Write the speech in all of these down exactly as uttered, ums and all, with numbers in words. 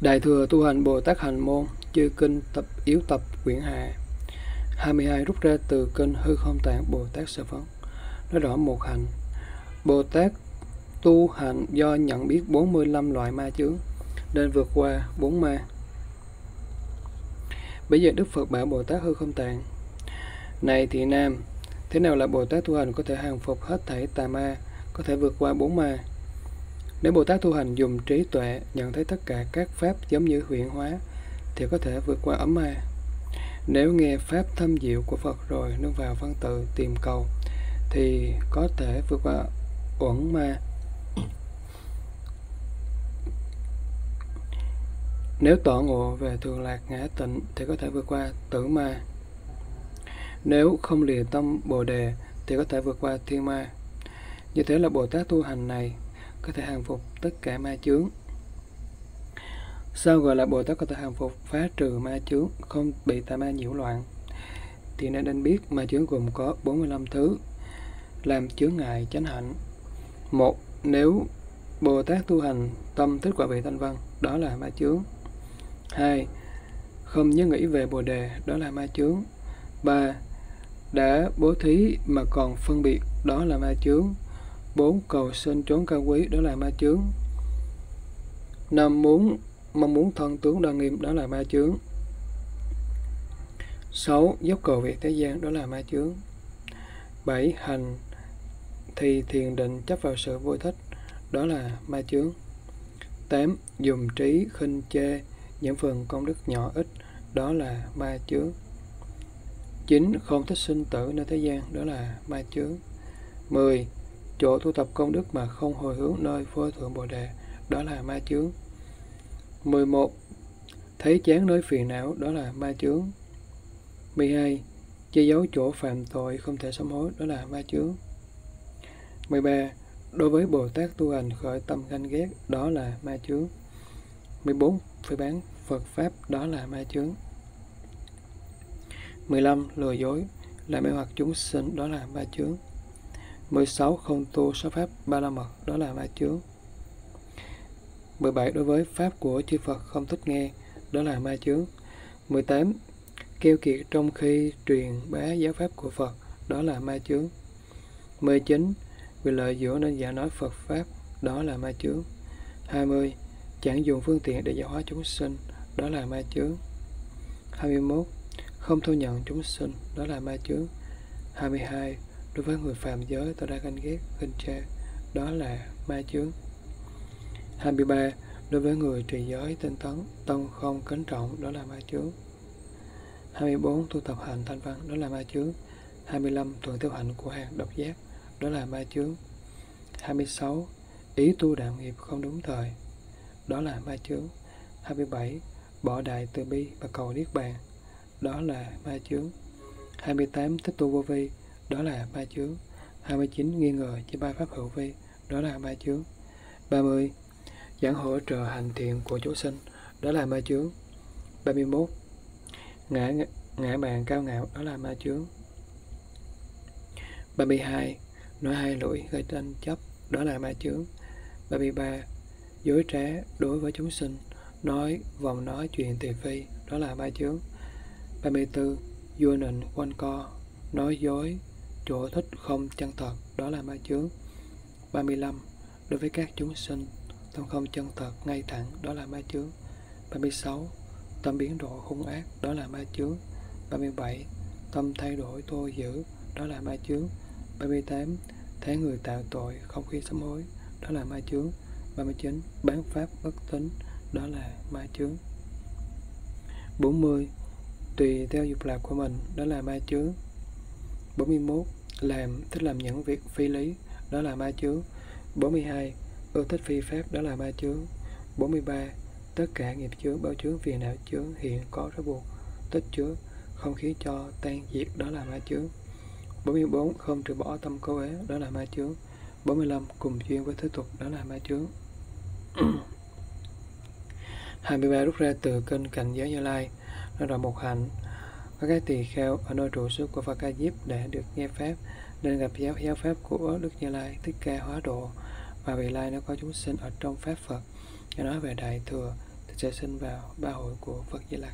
Đại thừa tu hành Bồ Tát hành môn, chư kinh tập yếu tập quyển hạ hai mươi hai rút ra từ kinh hư không tạng Bồ Tát Sơ Phấn, nói rõ một hành. Bồ Tát tu hành do nhận biết bốn mươi lăm loại ma chướng nên vượt qua bốn ma. Bây giờ Đức Phật bảo Bồ Tát hư không tạng: Này thị nam, thế nào là Bồ Tát tu hành có thể hàng phục hết thảy tà ma, có thể vượt qua bốn ma? Nếu Bồ Tát tu hành dùng trí tuệ nhận thấy tất cả các pháp giống như huyễn hóa thì có thể vượt qua ấm ma. Nếu nghe pháp thâm diệu của Phật rồi nương vào văn tự tìm cầu thì có thể vượt qua uẩn ma. Nếu tỏ ngộ về thường lạc ngã tịnh thì có thể vượt qua tử ma. Nếu không lìa tâm Bồ Đề thì có thể vượt qua thiên ma. Như thế là Bồ Tát tu hành này có thể hàng phục tất cả ma chướng. Sao gọi là Bồ Tát có thể hàng phục phá trừ ma chướng, không bị tà ma nhiễu loạn? Thì nên nên biết ma chướng gồm có bốn mươi lăm thứ làm chướng ngại chánh hạnh. Một, nếu Bồ Tát tu hành tâm thích quả vị Thanh Văn, đó là ma chướng. Hai, không nhớ nghĩ về Bồ Đề, đó là ma chướng. Ba, đã bố thí mà còn phân biệt, đó là ma chướng. Bốn, cầu sinh trốn cao quý, đó là ma chướng. Năm, muốn mong muốn thân tướng đoan nghiêm, đó là ma chướng. Sáu, dốc cầu việc thế gian, đó là ma chướng. Bảy, hành thì thiền định chấp vào sự vô thích, đó là ma chướng. Tám, dùng trí khinh chê những phần công đức nhỏ ít, đó là ma chướng. Chín, không thích sinh tử nơi thế gian, đó là ma chướng. Mười, chỗ tu tập công đức mà không hồi hướng nơi vô thượng Bồ Đề, đó là ma chướng. Mười một, thấy chán nơi phiền não, đó là ma chướng. Mười hai, che giấu chỗ phạm tội không thể sám hối, đó là ma chướng. Mười ba, đối với Bồ Tát tu hành khởi tâm ganh ghét, đó là ma chướng. Mười bốn, phỉ báng Phật Pháp, đó là ma chướng. Mười lăm, lừa dối làm mê hoặc chúng sinh, đó là ma chướng. Mười sáu, không tu sáu pháp Ba La Mật, đó là ma chướng. Mười bảy, đối với pháp của chư Phật không thích nghe, đó là ma chướng. Mười tám, keo kiệt trong khi truyền bá giáo pháp của Phật, đó là ma chướng. Mười chín, vì lợi dưỡng nên giả nói Phật Pháp, đó là ma chướng. Hai mươi, chẳng dùng phương tiện để giáo hóa chúng sinh, đó là ma chướng. Hai mươi mốt, không thu nhận chúng sinh, đó là ma chướng. Hai mươi hai, đối với người phàm giới tỏ ra ganh ghét, khinh chê, đó là ma chướng. Hai mươi ba, đối với người trì giới tinh tấn, tông không kính trọng, đó là ma chướng. Hai mươi bốn, tu tập hành Thanh Văn, đó là ma chướng. Hai mươi lăm, thuận theo hạnh của hàng độc giác, đó là ma chướng. Hai mươi sáu, ý tu đạo nghiệp không đúng thời, đó là ma chướng. Hai mươi bảy, bỏ đại từ bi và cầu Niết Bàn, đó là ma chướng. Hai mươi tám, thích tu vô vi, đó là ma chướng. Hai mươi chín, nghi ngờ chỉ ba pháp hữu vi, đó là ma chướng. Ba mươi, giảng hỗ trợ hành thiện của chúng sinh, đó là ma chướng. Ba mươi mốt, ngã ngã mạn cao ngạo, đó là ma chướng. Ba mươi hai, nói hai lưỡi gây tranh chấp, đó là ma chướng. Ba mươi ba, dối trá đối với chúng sinh, nói vòng nói chuyện thị phi, đó là ma chướng. Ba mươi tư, vua nịnh quanh co, nói dối chỗ thích không chân thật, đó là ma chướng. Ba mươi lăm, đối với các chúng sinh tâm không chân thật ngay thẳng, đó là ma chướng. Ba mươi sáu, tâm biến độ hung ác, đó là ma chướng. Ba mươi bảy, tâm thay đổi tô dữ, đó là ma chướng. Ba mươi tám, thấy người tạo tội không khi sám hối, đó là ma chướng. Ba mươi chín, bán pháp bất tín, đó là ma chướng. Bốn mươi, tùy theo dục lạc của mình, đó là ma chướng. Bốn mươi mốt, làm thích làm những việc phi lý, đó là ma chướng. Bốn mươi hai, ưa thích phi pháp, đó là ma chướng. Bốn mươi ba, tất cả nghiệp chướng, báo chướng, phiền não chướng, hiện có rối buộc, tích chứa, không khiến cho tan diệt, đó là ma chướng. Bốn mươi bốn, không trừ bỏ tâm cố ế, đó là ma chướng. Bốn mươi lăm, cùng duyên với thế tục, đó là ma chướng. hai mươi ba, rút ra từ kinh Cảnh Giới Như Lai, nói rõ một hạnh. Có cái tỳ kheo ở nơi trụ xứ của Phật Ca Diếp để được nghe pháp nên gặp giáo giáo pháp của Đức Như Lai Thích Ca hóa độ, và vì Lai nó có chúng sinh ở trong pháp Phật. Nói về đại thừa sẽ sinh vào ba hội của Phật Di Lặc.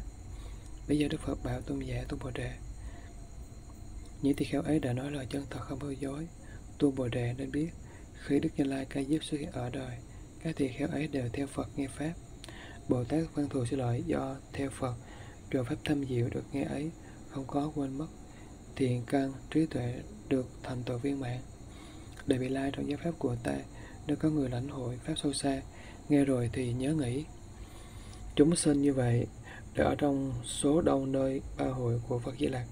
Bây giờ Đức Phật bảo tôn giả tu Bồ Đề: những tỳ kheo ấy đã nói lời chân thật không hư dối. Tu Bồ Đề nên biết, khi Đức Như Lai Ca Diếp xuất hiện ở đời, các tỳ kheo ấy đều theo Phật nghe Pháp. Bồ Tát Văn Thù Sư Lợi do theo Phật, rồi Pháp thâm diệu được nghe ấy, không có quên mất, thiện căn trí tuệ được thành tựu viên mãn. Để Vị Lai trong giáo Pháp của ta, nếu có người lãnh hội Pháp sâu xa, nghe rồi thì nhớ nghĩ. Chúng sinh như vậy, đã ở trong số đông nơi ba hội của Phật Di Lặc,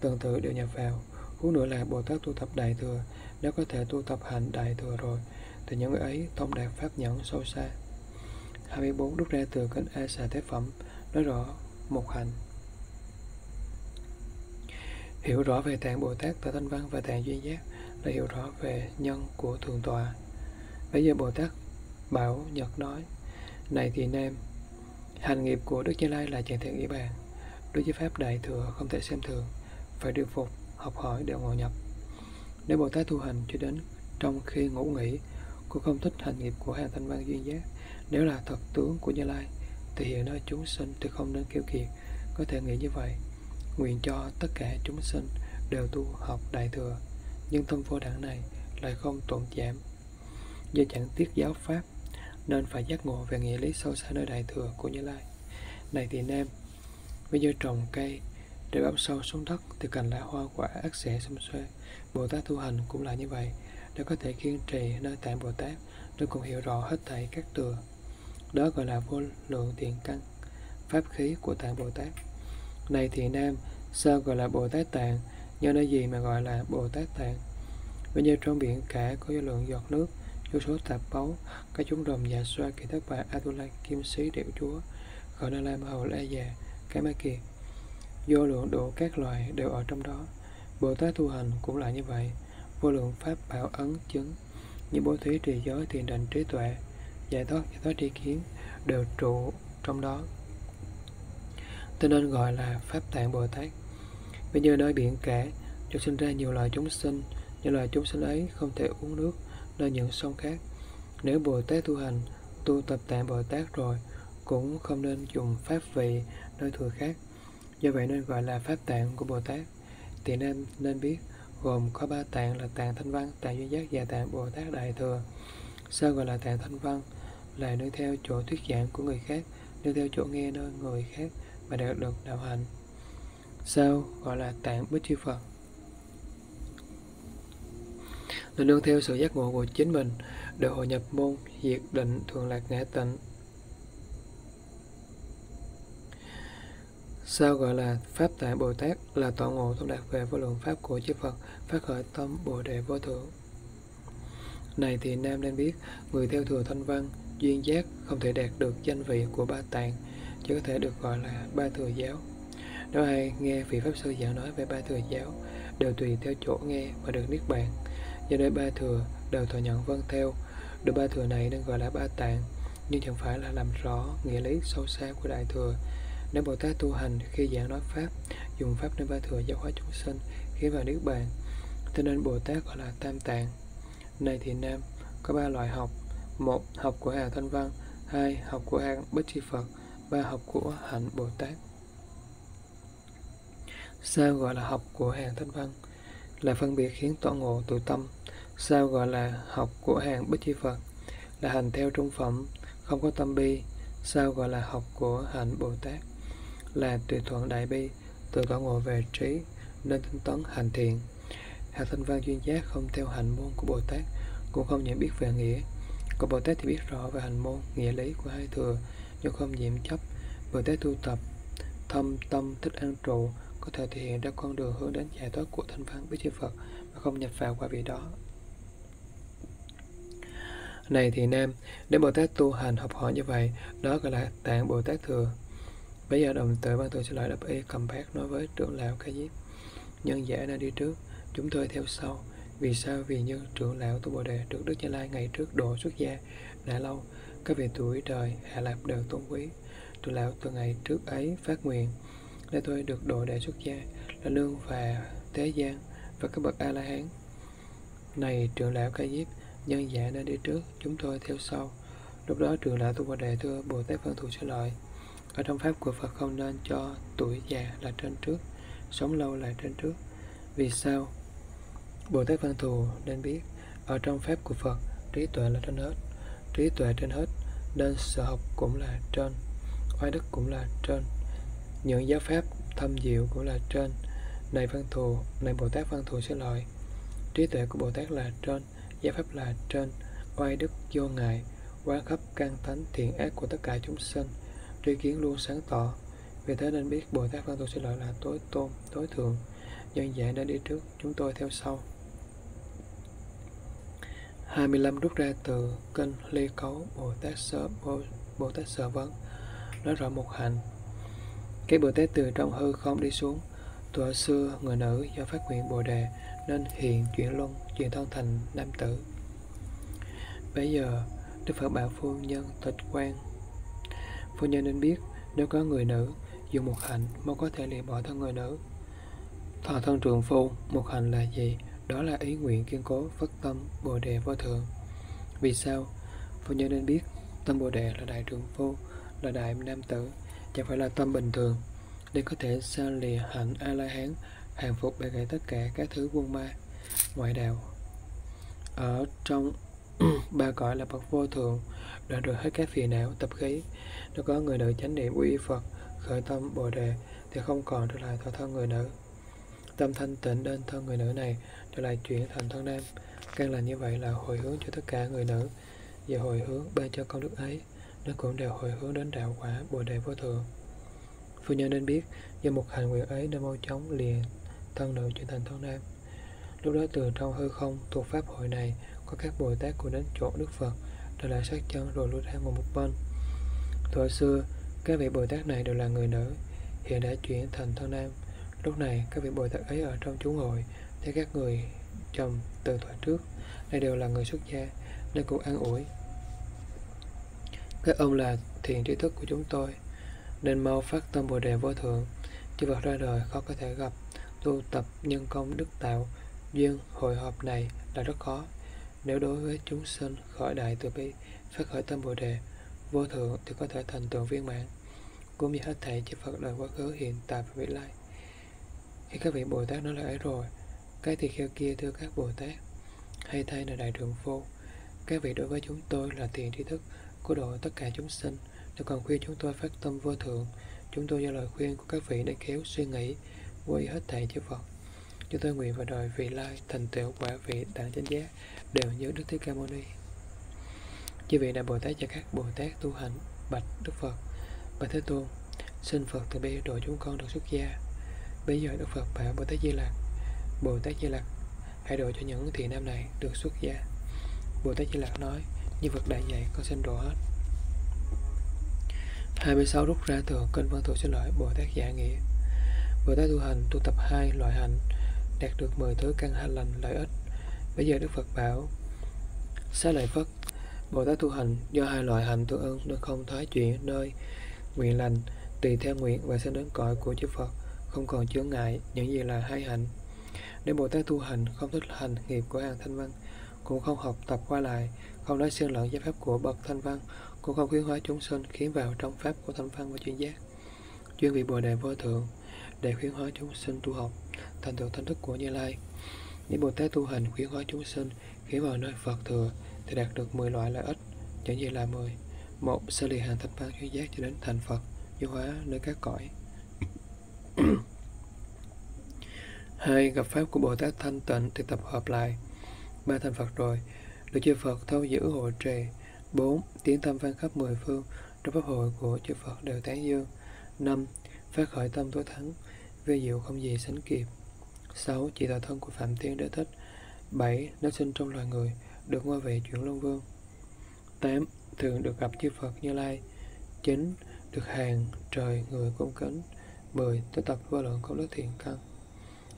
tương tự đều nhập vào. Huống nữa là Bồ Tát tu tập Đại Thừa, nếu có thể tu tập hành Đại Thừa rồi, thì những người ấy thông đạt Pháp nhẫn sâu xa. hai mươi bốn. Đúc ra từ kinh A Xà Thế Phẩm, nói rõ một hạnh. Hiểu rõ về Tạng Bồ Tát, Tạng Thanh Văn và Tạng Duyên Giác là hiểu rõ về nhân của Thượng Tọa. Bây giờ Bồ Tát Bảo Nhật nói: này thì Nam, hành nghiệp của Đức Như Lai là chẳng thể nghĩ bàn. Đối với Pháp Đại Thừa không thể xem thường, phải điều phục, học hỏi đều ngộ nhập. Nếu Bồ Tát tu hành cho đến trong khi ngủ nghỉ, cô không thích hành nghiệp của hàng Thanh Văn Duyên Giác, nếu là thật tướng của Như Lai, thì hiện nơi chúng sinh thì không nên kêu kiệt, có thể nghĩ như vậy. Nguyện cho tất cả chúng sinh đều tu học Đại Thừa, nhưng thân vô đẳng này lại không tổn giảm. Do chẳng tiếc giáo Pháp, nên phải giác ngộ về nghĩa lý sâu xa nơi Đại Thừa của Như Lai. Này thì Nam, bây giờ trồng cây, để bám sâu xuống đất thì cành lá hoa quả ắt sẽ xum xuê. Bồ Tát tu hành cũng là như vậy, để có thể kiên trì nơi Tạng Bồ Tát, để cũng hiểu rõ hết thảy các thừa. Đó gọi là vô lượng thiện căn, pháp khí của Tạng Bồ Tát. Này thì Nam, sao gọi là Bồ Tát Tạng? Do nơi gì mà gọi là Bồ Tát Tạng? Bây giờ trong biển cả có lượng giọt nước, vô số tạp báu, các chúng rồng già xoa kỳ thất bà Atula kim sĩ điệu chúa, khởi Na Lam hầu la già, cái ma kiệt, vô lượng độ các loài đều ở trong đó. Bồ Tát tu hành cũng là như vậy, vô lượng pháp bảo ấn chứng, như bố thí trì giới thiền định trí tuệ, giải thoát giải thoát tri kiến đều trụ trong đó. Cho nên gọi là Pháp Tạng Bồ Tát. Bây giờ nơi biển cả, cho sinh ra nhiều loài chúng sinh, những loài chúng sinh ấy không thể uống nước nơi những sông khác. Nếu Bồ Tát tu hành, tu tập Tạng Bồ Tát rồi, cũng không nên dùng pháp vị nơi thừa khác. Do vậy nên gọi là Pháp Tạng của Bồ Tát. Thì nên nên biết, gồm có ba tạng là Tạng Thanh Văn, Tạng Duyên Giác và Tạng Bồ Tát Đại Thừa. Sao gọi là Tạng Thanh Văn? Là nương theo chỗ thuyết giảng của người khác, nương theo chỗ nghe nơi người khác mà đạt được đạo hạnh. Sao gọi là Tạng Bích Chi Phật? Là nương theo sự giác ngộ của chính mình, được hội nhập môn, diệt định, thường lạc ngã tịnh. Sao gọi là Pháp Tạng Bồ Tát? Là tọa ngộ thông đạt về vô lượng Pháp của chư Phật, phát khởi tâm Bồ Đề vô thượng. Này thì Nam nên biết, người theo thừa Thanh Văn, Duyên Giác không thể đạt được danh vị của ba tạng, chỉ có thể được gọi là Ba Thừa Giáo. Nếu ai nghe vị Pháp Sư giảng nói về Ba Thừa Giáo, đều tùy theo chỗ nghe mà được Niết Bàn. Do đây Ba Thừa đều thừa nhận vâng theo, được Ba Thừa này nên gọi là Ba Tạng, nhưng chẳng phải là làm rõ nghĩa lý sâu xa của Đại Thừa. Nếu Bồ Tát tu hành khi giảng nói Pháp, dùng Pháp nên Ba Thừa giáo hóa chúng sinh, khiến vào Niết Bàn, cho nên Bồ Tát gọi là Tam Tạng. Này thì Nam, có ba loại học: một, học của hàng Thanh Văn; hai, học của hàng Bích Chi Phật; ba, học của hạnh Bồ Tát. Sao gọi là học của hàng Thanh Văn? Là phân biệt khiến tọa ngộ tự tâm. Sao gọi là học của hàng Bích Chi Phật? Là hành theo trung phẩm, không có tâm bi. Sao gọi là học của hạnh Bồ Tát? Là tùy thuận đại bi, tự tọa ngộ về trí, nên tinh tấn hành thiện. Hàng Thanh Văn Duyên Giác không theo hành môn của Bồ Tát, cũng không nhận biết về nghĩa. Còn Bồ Tát thì biết rõ về hành môn, nghĩa lý của hai thừa, nhưng không nhiễm chấp. Bồ Tát tu tập thâm tâm thích an trụ, có thể thể hiện ra con đường hướng đến giải thoát của Thanh Văn Bích Chi Phật mà không nhập vào qua vị đó. Này thì Nam, để Bồ Tát tu hành học hỏi như vậy, đó gọi là Tạng Bồ Tát Thừa. Bây giờ đồng tử Văn Thù Sư Lợi đáp y cầm bát nói với trưởng lão Ca Diếp: nhân giả đang đi trước, chúng tôi theo sau. Vì sao? Vì như trưởng lão tu Bồ Đề được Đức Như Lai ngày trước độ xuất gia đã lâu, các vị tuổi đời hạ lạp đều tôn quý. Trưởng lão từ ngày trước ấy phát nguyện: để tôi được độ đệ xuất gia, là lương và thế gian và các bậc A-la-hán. Này trưởng lão Ca Diếp, nhân giả nên đi trước, chúng tôi theo sau. Lúc đó trường lão Tu Bồ Đề thưa Bồ Tát Văn Thù Sư Lợi: ở trong pháp của Phật không nên cho tuổi già là trên trước, sống lâu là trên trước. Vì sao? Bồ Tát Văn Thù nên biết, ở trong pháp của Phật trí tuệ là trên hết, trí tuệ trên hết nên sở học cũng là trên, oai đức cũng là trên, những giáo pháp thâm diệu cũng là trên. Này Văn Thù, này Bồ Tát Văn Thù Sư Lợi, trí tuệ của Bồ Tát là trên, giáo pháp là trên, oai đức vô ngại, quán khắp căn tánh thiện ác của tất cả chúng sinh, tri kiến luôn sáng tỏ. Vì thế nên biết Bồ Tát Văn Thù Sư Lợi là tối tôn, tối thượng. Nhân dạng đã đi trước, chúng tôi theo sau. hai mươi lăm rút ra từ kinh Ly Cấu Bồ Tát Sở, Bồ, Bồ Tát Sở Vấn, nói rõ một hạnh. Cái Bồ Tát từ trong hư không đi xuống. Thuở xưa người nữ do phát nguyện Bồ Đề nên hiện chuyển luân, chuyển thân thành nam tử. Bây giờ Đức Phật bảo phu nhân tịch quan. Phu nhân nên biết, nếu có người nữ dùng một hạnh mới có thể lìa bỏ thân người nữ. Thọ thân trượng phu, một hạnh là gì? Đó là ý nguyện kiên cố phát tâm Bồ Đề vô thượng. Vì sao? Phu nhân nên biết, tâm Bồ Đề là đại trượng phu, là đại nam tử, chẳng phải là tâm bình thường, để có thể xa lìa hạnh A-la-hán, hàng phục bệ nghệ tất cả các thứ quân ma, ngoại đạo. Ở trong ba cõi là bậc vô thượng, đoạn được hết các phiền não, tập khí. Nếu có người nữ chánh niệm uy Phật, khởi tâm Bồ Đề, thì không còn trở lại thọ thân người nữ. Tâm thanh tịnh đến thân người nữ này, trở lại chuyển thành thân nam. Càng là như vậy là hồi hướng cho tất cả người nữ. Và hồi hướng ban cho công đức ấy, nó cũng đều hồi hướng đến đạo quả Bồ Đề vô thượng. Phu nhân nên biết, do một hành nguyện ấy đã mau chóng liền thân nữ chuyển thành thân nam. Lúc đó từ trong hư không thuộc pháp hội này có các Bồ Tát của đến chỗ Đức Phật, đều là sát chân rồi lui ra ngồi một bên. Thuở xưa các vị Bồ Tát này đều là người nữ, hiện đã chuyển thành thân nam. Lúc này các vị Bồ Tát ấy ở trong chúng hội, thấy các người chồng từ thuở trước đây đều là người xuất gia, nên cũng an ủi: các ông là thiện tri thức của chúng tôi, nên mau phát tâm Bồ Đề vô thượng. Chư Phật ra đời khó có thể gặp, tu tập nhân công đức tạo duyên hội họp này là rất khó. Nếu đối với chúng sinh khởi đại từ bi, phát khởi tâm Bồ Đề vô thượng thì có thể thành tựu viên mãn, cũng như hết thảy chư Phật đời quá khứ, hiện tại và vị lai. Khi các vị Bồ Tát nói lời ấy rồi, cái tỳ kheo kia thưa các Bồ Tát: hay thay là đại trượng phu, các vị đối với chúng tôi là thiện tri thức của độ tất cả chúng sinh, nếu còn khuyên chúng tôi phát tâm vô thượng, chúng tôi do lời khuyên của các vị để khéo suy nghĩ quy hết thảy chư Phật. Chúng tôi nguyện vào đời vị lai thành tựu quả vị Tạng Chánh Giác, đều như Đức Thích Ca Mâu Ni. Chư vị đại Bồ Tát và các Bồ Tát tu hành bạch Đức Phật: bạch Thế Tôn, xin Phật từ bi độ chúng con được xuất gia. Bây giờ Đức Phật bảo Bồ Tát Di Lặc: Bồ Tát Di Lặc, hãy độ cho những thiện nam này được xuất gia. Bồ Tát Di Lặc nói: như Phật đã dạy, con xin độ hết. hai mươi sáu rút ra từ kinh Văn Thù Sư Lợi Bồ Tát Giả Nghĩa. Bồ Tát tu hành tu tập hai loại hạnh, đạt được mười thứ căn hành lành lợi ích. Bây giờ Đức Phật bảo Xá Lợi Phất: Bồ Tát tu hành do hai loại hạnh tương ưng nên không thoái chuyển nơi nguyện lành, tùy theo nguyện và sẽ đến cõi của chư Phật, không còn chướng ngại. Những gì là hai hạnh? Nếu Bồ Tát tu hành không thích hành nghiệp của hàng Thanh Văn, cũng không học tập qua lại, không nói xen lẫn giáo pháp của bậc Thanh Văn, cũng không khuyến hóa chúng sinh khiến vào trong pháp của Thanh Văn và Duyên Giác, chuyên vị Bồ Đề vô thượng để khuyến hóa chúng sinh tu học thành tựu thanh thức của Như Lai. Nếu Bồ Tát tu hành khuyến hóa chúng sinh khiến vào nơi Phật thừa thì đạt được mười loại lợi ích. Chẳng gì là mười: một, sơ lìa hàng Thanh Văn Duyên Giác cho đến thành Phật, du hóa nơi các cõi. Hai, gặp pháp của Bồ Tát thanh tịnh thì tập hợp lại. Ba, thành Phật rồi được chư Phật thâu giữ hộ trì. Bốn, tiếng tâm vang khắp mười phương, trong pháp hội của chư Phật đều tán dương. Năm, phát khởi tâm tối thắng, vi diệu không gì sánh kịp. Sáu, chỉ tọa thân của Phạm Thiên Đế Thích. Bảy, nó sinh trong loài người, được ngôi vị chuyển Long Vương. Tám, thường được gặp chư Phật Như Lai. Chín, được hàng trời người cung kính. Mười, tu tập vô lượng công đức thiện căn.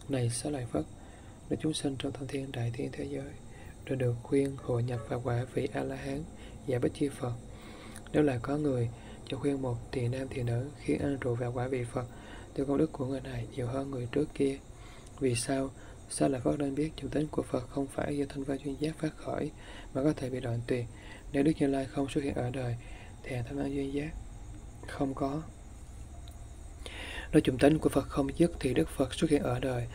Này Xá Lợi Phất, để chúng sinh trong tam thiên đại thiên thế giới đều được khuyên hội nhập vào quả vị A-la-hán và Bích Chi Phật. Nếu lại có người cho khuyên một thiện nam thiện nữ khiến ăn trụ vào quả vị Phật, thì công đức của người này nhiều hơn người trước kia. Vì sao? Xá Lợi Phất nên biết chủ tính của Phật không phải do Thanh Văn Duyên Giác phát khởi mà có thể bị đoạn tuyệt, Nếu Đức Như Lai không xuất hiện ở đời, thì thẻ Thanh Văn Duyên Giác không có. Nếu chủng tính của Phật không dứt, thì Đức Phật xuất hiện ở đời,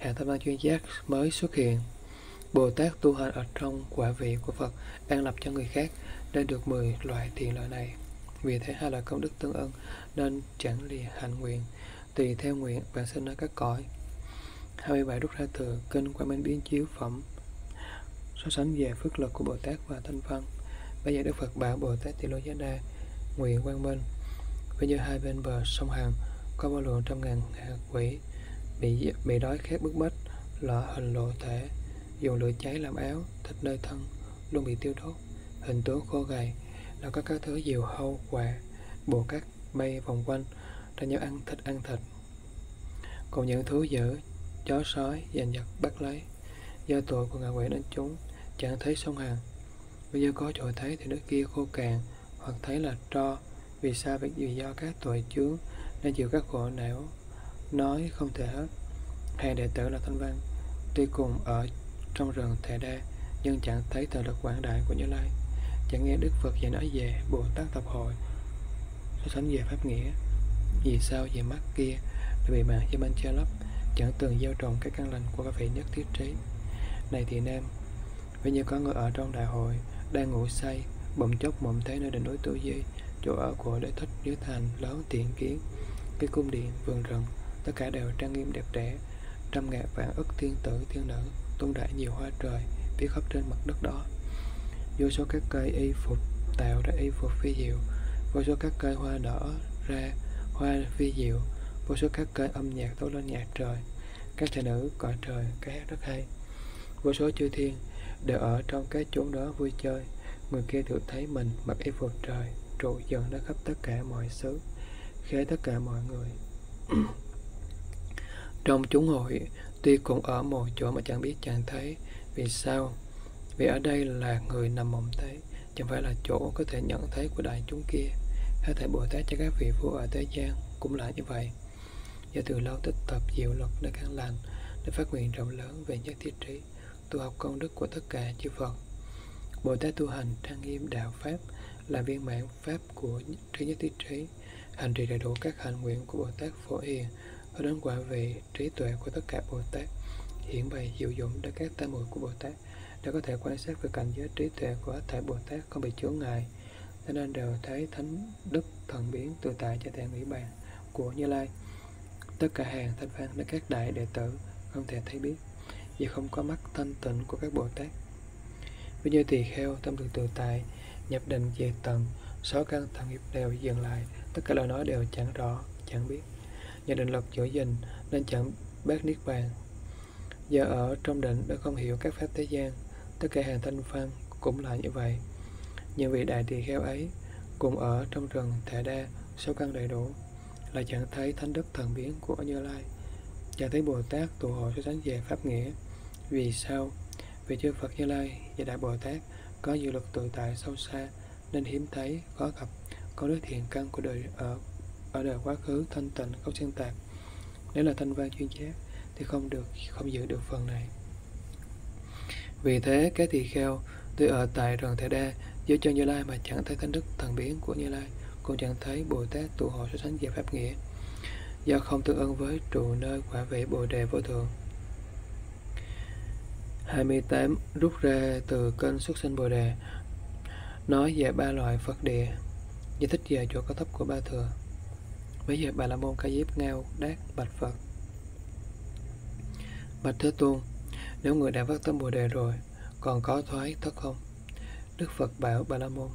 thẻ Thanh Văn Duyên Giác mới xuất hiện. Bồ Tát tu hành ở trong quả vị của Phật, an lập cho người khác, đã được mười loại thiện lợi này. Vì thế hai loại công đức tương ưng, nên chẳng lìa hành nguyện, tùy theo nguyện bạn sinh ở các cõi. hai mươi bảy Rút ra từ Kinh Quang Minh Biến Chiếu Phẩm, so sánh về phước lực của Bồ Tát và Thanh Văn. Bây giờ Đức Phật bảo Bồ Tát Tỳ Lô Giá Đa nguyện quang minh. Bây giờ hai bên bờ sông Hằng có bao lượng trăm ngàn hạt quỷ bị bị đói khát bức bách, lọ hình lộ thể, dùng lửa cháy làm áo, thịt nơi thân luôn bị tiêu đốt, hình tướng khô gầy, là có các thứ diều hâu, quả, bồ cát bay vòng quanh, tranh nhau ăn thịt ăn thịt. Còn những thứ dữ, chó sói giành giật bắt lấy, do tội của ngạ quỷ đến chúng chẳng thấy sông Hằng. Bây giờ có chỗ thấy thì nước kia khô cạn, hoặc thấy là tro, vì sao? Vì do các tội chướng nên chịu các khổ não, nói không thể hết. Hai đệ tử là Thanh Văn tuy cùng ở trong rừng Thẻ Đa, nhưng chẳng thấy thần lực quảng đại của Như Lai, chẳng nghe Đức Phật dạy nói về Bồ Tát Tập Hội, so sánh về pháp nghĩa. Vì sao? Về mắt kia đã bị mạng dâm anh che lấp, chẳng từng gieo trồng cái căn lành của các vị nhất thiết trí. Này thì nam, vì như có người ở trong đại hội đang ngủ say, bỗng chốc mộng thấy nơi đỉnh núi Tu Di, chỗ ở của Đế Thích dưới thành lớn tiện kiến, cái cung điện vườn rừng tất cả đều trang nghiêm đẹp đẽ, trăm ngàn vạn ức thiên tử thiên nữ tung rải nhiều hoa trời phía khắp trên mặt đất đó. Vô số các cây y phục tạo ra y phục phi diệu, vô số các cây hoa nở ra hoa phi diệu, vô số các cây âm nhạc tấu lên nhạc trời, các thầy nữ cõi trời ca hát rất hay. Vô số chư thiên đều ở trong cái chốn đó vui chơi. Người kia tự thấy mình mặc y phục trời, trụ dần nó khắp tất cả mọi xứ, khế tất cả mọi người. Trong chúng hội tuy cũng ở một chỗ mà chẳng biết chẳng thấy. Vì sao? Vì ở đây là người nằm mộng thấy, chẳng phải là chỗ có thể nhận thấy của đại chúng kia. Hết thảy Bồ Tát cho các vị vua ở thế gian cũng là như vậy. Do từ lâu tích tập diệu luật để căn lành, để phát nguyện rộng lớn về nhất thiết trí, tu học công đức của tất cả chư Phật. Bồ Tát tu hành trang nghiêm đạo pháp, là viên mãn pháp của trí nhất thiết trí, hành trì đầy đủ các hành nguyện của Bồ Tát Phổ Hiền, ở đến quả vị trí tuệ của tất cả Bồ Tát, hiển bày diệu dụng để các tam muội của Bồ Tát đã có thể quan sát về cảnh giới trí tuệ của hết thảy Bồ Tát không bị chướng ngại, cho nên đều thấy thánh đức thần biến tự tại cho thể nghĩ bàn của Như Lai. Tất cả hàng Thanh Văn đến các đại đệ tử không thể thấy biết, vì không có mắt thanh tịnh của các Bồ Tát. Vì như tỳ kheo tâm được tự tại, nhập định về tận, sáu căn thân nghiệp đều dừng lại, tất cả lời nói đều chẳng rõ, chẳng biết. Nhờ định lực giữ gìn nên chẳng bác Niết Bàn. Giờ ở trong định đã không hiểu các pháp thế gian, tất cả hàng Thanh Văn cũng là như vậy. Nhưng vị đại tỳ kheo ấy cùng ở trong rừng Thẻ Đa, sáu căn đầy đủ, là chẳng thấy thánh đức thần biến của Như Lai, chẳng thấy Bồ Tát tụ hội so sánh về pháp nghĩa. Vì sao? Vì chư Phật Như Lai và Đại Bồ Tát có dự luật tự tại sâu xa, nên hiếm thấy, khó gặp, có đức thiện căn của đời ở, ở đời quá khứ thanh tịnh không xen tạp. Nếu là Thanh Văn Chuyên Giác thì không được không giữ được phần này. Vì thế cái tỳ kheo tuy ở tại rừng Thẻ Đa giữa chân Như Lai mà chẳng thấy thánh đức thần biến của Như Lai, cũng chẳng thấy Bồ Tát tụ hội so sánh về pháp nghĩa, do không tương ứng với trụ nơi quả vị Bồ Đề vô thượng. hai mươi tám Rút ra từ Kinh Xuất Sinh Bồ Đề, nói về ba loại Phật địa, giải thích về chỗ cao thấp của Ba Thừa. Bây giờ Bà La Môn Ca Diếp ngao đát bạch Phật: Bạch Thế Tôn, nếu người đã phát tâm Bồ Đề rồi, còn có thoái thất không? Đức Phật bảo Bà La Môn: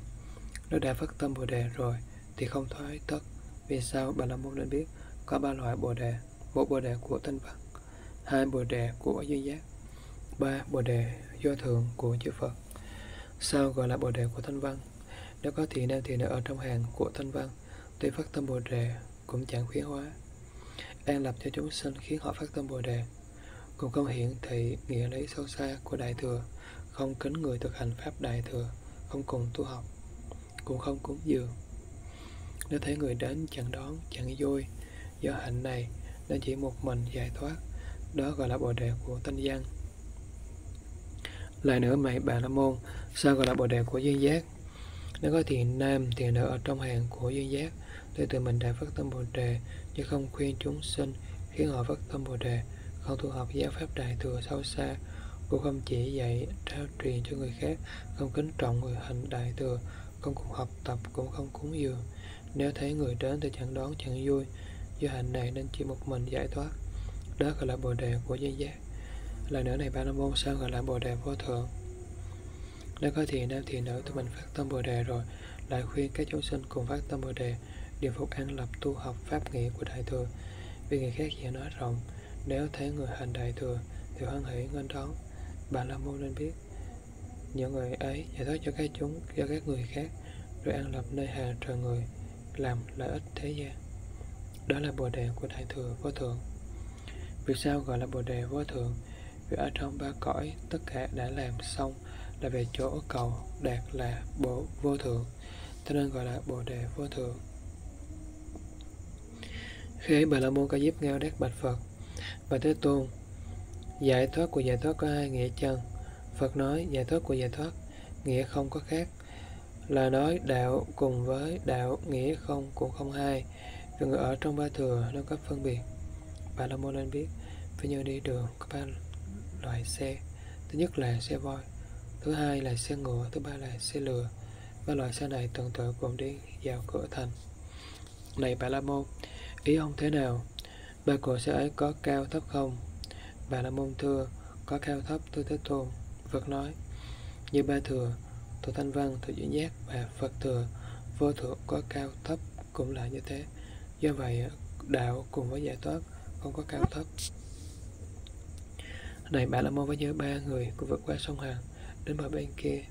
Nếu đã phát tâm Bồ Đề rồi thì không thoái thất. Vì sao? Bà La Môn nên biết có ba loại Bồ Đề: một Bồ Đề của Thanh Văn, hai Bồ Đề của Duyên Giác, ba Bồ Đề do thượng của chư Phật. Sao gọi là Bồ Đề của Thanh Văn? Nếu có thị nam thị nữ ở trong hàng của Thanh Văn, tuy phát tâm Bồ Đề cũng chẳng khuyến hóa, an lập cho chúng sinh khiến họ phát tâm Bồ Đề, cũng không hiển thị nghĩa lý sâu xa của Đại Thừa, không kính người thực hành pháp Đại Thừa, không cùng tu học, cũng không cúng dường. Nếu thấy người đến chẳng đón, chẳng vui, do hạnh này nên chỉ một mình giải thoát, đó gọi là Bồ Đề của Thanh Văn. Lại nữa mày Bà La Môn, sao gọi là Bồ Đề của Duyên Giác? Nếu có thiện nam, thiện nữ ở trong hàng của Duyên Giác, để tự mình đã phát tâm Bồ Đề, chứ không khuyên chúng sinh khiến họ phát tâm Bồ Đề, không tu học giáo pháp Đại Thừa sâu xa, cũng không chỉ dạy trao truyền cho người khác, không kính trọng người hành Đại Thừa, không cùng học tập, cũng không cúng dường. Nếu thấy người đến thì chẳng đón chẳng vui, do hành này nên chỉ một mình giải thoát. Đó gọi là Bồ Đề của Duyên Giác. Lời nữa này Ba La Môn sao gọi là Bồ Đề vô thượng? Nếu có thiện nam thiện nữ tụi mình phát tâm Bồ Đề rồi, lại khuyên các chúng sinh cùng phát tâm Bồ Đề, điều phục an lập tu học pháp nghĩa của Đại Thừa, vì người khác dễ nói rộng. Nếu thấy người hành Đại Thừa thì hoan hỷ nghênh đón. Bà La Môn nên biết những người ấy giải thoát cho các chúng, cho các người khác, rồi an lập nơi hàng trời người, làm lợi ích thế gian. Đó là Bồ Đề của Đại Thừa vô thượng. Vì sao gọi là Bồ Đề vô thượng? Vì ở trong ba cõi tất cả đã làm xong là về chỗ cầu đạt là bổ vô thượng, cho nên gọi là Bồ Đề vô thượng. Khi ấy Bà La Môn Ca Diếp ngao đắc bạch Phật và Thế Tôn: Giải thoát của giải thoát có hai nghĩa chăng? Phật nói: Giải thoát của giải thoát nghĩa không có khác, là nói đạo cùng với đạo, nghĩa không cũng không hai, vì người ở trong ba thừa nó có phân biệt. Bà La Môn nên biết, phải như đi đường có ba loại xe, thứ nhất là xe voi, thứ hai là xe ngựa, thứ ba là xe lừa. Ba loại xe này tương tự cùng đi vào cửa thành. Này Bà La Môn, ý ông thế nào? Ba cửa xe ấy có cao thấp không? Bà La Môn thưa: Có cao thấp, thưa Thế Tôn. Phật nói: Như ba thừa, thừa Thanh Văn, thừa Duyên Giác và Phật thừa, vô thượng có cao thấp cũng là như thế. Do vậy đạo cùng với giải thoát không có cao thấp. Này Bà La Môn, với như ba người cũng vượt qua sông Hằng đến bờ bên kia.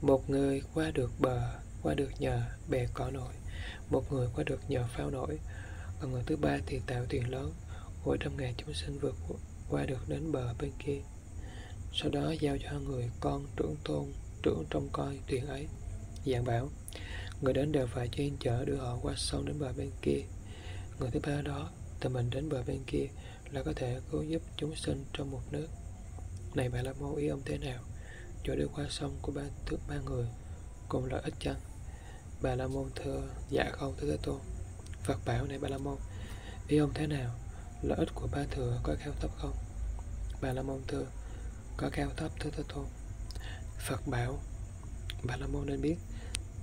Một người qua được bờ, qua được nhờ bè cỏ nổi, một người qua được nhờ phao nổi, còn người thứ ba thì tạo thuyền lớn, mỗi trăm ngàn chúng sinh vượt qua được đến bờ bên kia. Sau đó giao cho người con trưởng tôn, trưởng trông coi thuyền ấy, dặn bảo: Người đến đều phải chuyên chở đưa họ qua sông đến bờ bên kia. Người thứ ba đó tự mình đến bờ bên kia là có thể cứu giúp chúng sinh trong một nước. Này Bà La Môn, ý ông thế nào? Chỗ đưa qua sông của ba thước ba người cùng lợi ích chăng? Bà La Môn thưa: Dạ không, thưa Thế Tôn. Phật bảo: Này Bà La Môn, ý ông thế nào? Lợi ích của ba thừa có cao thấp không? Bà La Môn thưa: Có cao thấp, thưa Thế Tôn. Phật bảo: Bà La Môn nên biết,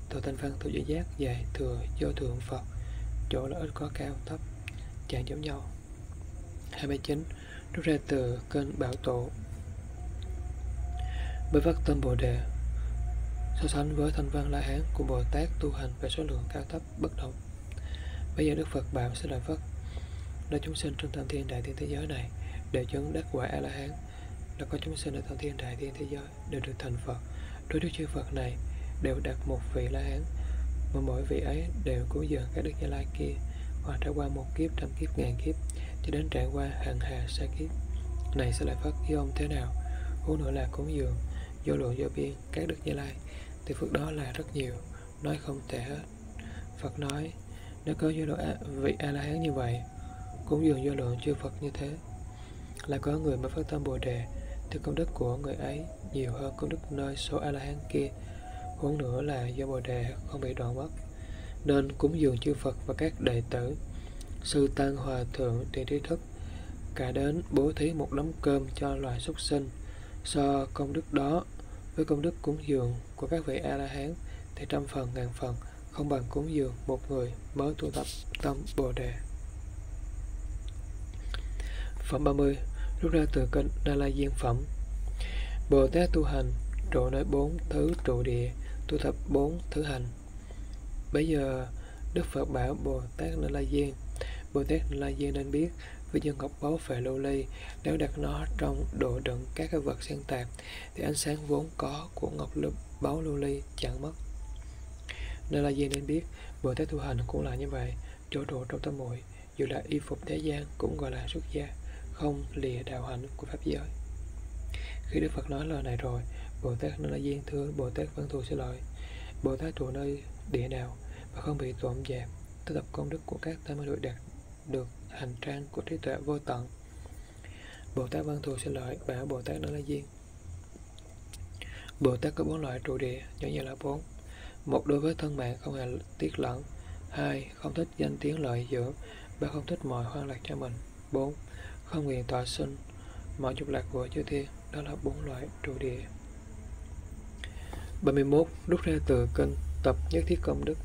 thừa Thanh Văn, thừa Duyên Giác, dạy thừa vô thượng Phật, chỗ lợi ích có cao thấp chẳng giống nhau. hai mươi chín. Rút ra từ kênh Bảo Tổ. Bởi phát tâm Bồ Đề, so sánh với Thanh Văn La Hán của Bồ Tát tu hành về số lượng cao thấp bất đồng. Bây giờ Đức Phật bảo Xá Lợi Phất: Là chúng sinh trong tam thiên đại thiên thế giới này đều chứng đắc quả A-la-hán, là có chúng sinh ở tam thiên đại thiên thế giới đều được thành Phật. Đối với chư Phật này đều đạt một vị La-hán, mà mỗi vị ấy đều cứu giờ các đức Như Lai kia, hoặc trải qua một kiếp, trăm kiếp, ngàn kiếp, cho đến trải qua hàng hà sa kiếp. Này Xá Lợi Phất, ý ông thế nào? Hữu nữa là cúng dường vô lượng vô biên các đức Như Lai, thì phước đó là rất nhiều, nói không thể hết. Phật nói: Nếu có vô lượng A, vị A-la-hán như vậy, cúng dường vô lượng chư Phật như thế, là có người mà phát tâm Bồ Đề, thì công đức của người ấy nhiều hơn công đức nơi số A-la-hán kia. Huống nữa là do Bồ Đề không bị đoạn mất, nên cúng dường chư Phật và các đệ tử, sư tăng, hòa thượng, tiền trí thức, cả đến bố thí một đống cơm cho loài súc sinh. So công đức đó với công đức cúng dường của các vị A-la-hán thì trăm phần ngàn phần không bằng cúng dường một người mới tu tập tâm Bồ Đề. Phẩm ba mươi. Rút ra từ kênh Na-la-diên phẩm. Bồ Tát tu hành trụ nơi bốn thứ trụ địa, tu tập bốn thứ hành. Bây giờ Đức Phật bảo Bồ Tát Na-la-diên: Bồ Tát Na-la-diên nên biết, với những ngọc báu phệ lưu ly, nếu đặt nó trong độ đựng các cái vật xen tạp, thì ánh sáng vốn có của ngọc báu lưu ly chẳng mất. Na-la-diên nên biết, Bồ Tát tu hành cũng là như vậy, chỗ trụ trong tam muội, dù là y phục thế gian cũng gọi là xuất gia, không lìa đạo hạnh của pháp giới. Khi Đức Phật nói lời này rồi, Bồ Tát Na-la-diên thưa Bồ Tát Văn Thù Sư Lợi: Bồ Tát trụ nơi địa nào mà không bị tổn giảm, tu tập công đức của các tam muội đạt được hành trang của trí tuệ vô tận. Bồ Tát Văn Thù Sư Lợi bảo Bồ Tát Na-la-diên: Bồ Tát có bốn loại trụ địa, nhỏ như là bốn. Một, đối với thân mạng không hề tiếc lận. Hai, không thích danh tiếng lợi dưỡng. Ba, không thích mọi hoang lạc cho mình. Bốn, không nguyện tọa sinh mọi dục lạc của chư thiên. Đó là bốn loại trụ địa. ba mươi mốt. Rút ra từ kinh tập nhất thiết công đức.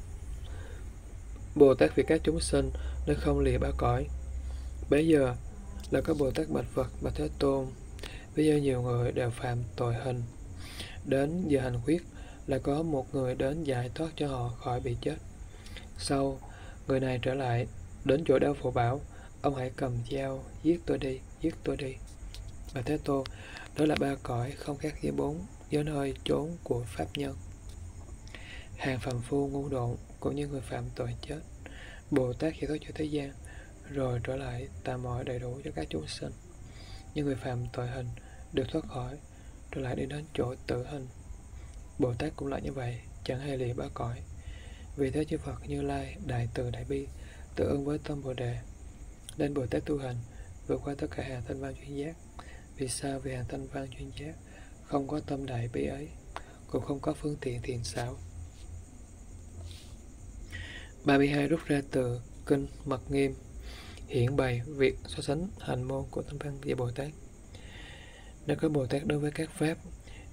Bồ Tát vì các chúng sinh nên không lìa ba cõi. Bấy giờ là các Bồ Tát bạch Phật và Thế Tôn, bây giờ nhiều người đều phạm tội hình, đến giờ hành quyết là có một người đến giải thoát cho họ khỏi bị chết. Sau, người này trở lại đến chỗ đao phụ bảo, ông hãy cầm dao giết tôi đi, giết tôi đi. Và Thế Tôn, đó là ba cõi không khác với bốn, do nơi trốn của pháp nhân. Hàng phàm phu ngu độn cũng như người phạm tội chết, Bồ Tát giải thoát cho thế gian, rồi trở lại tam muội đầy đủ cho các chúng sinh. Những người phạm tội hình được thoát khỏi, trở lại đi đến chỗ tử hình. Bồ Tát cũng là như vậy, chẳng hề lìa ba cõi. Vì thế chư Phật Như Lai đại từ đại bi, tương ứng với tâm Bồ Đề, nên Bồ Tát tu hành vượt qua tất cả hàng thanh văn chuyên giác. Vì sao? Vì hàng thanh văn chuyên giác không có tâm đại bi ấy, cũng không có phương tiện thiền xảo. ba mươi hai. Rút ra từ kinh Mật Nghiêm, hiện bày việc so sánh hành môn của Thanh Văn và Bồ Tát. Nếu có Bồ Tát đối với các pháp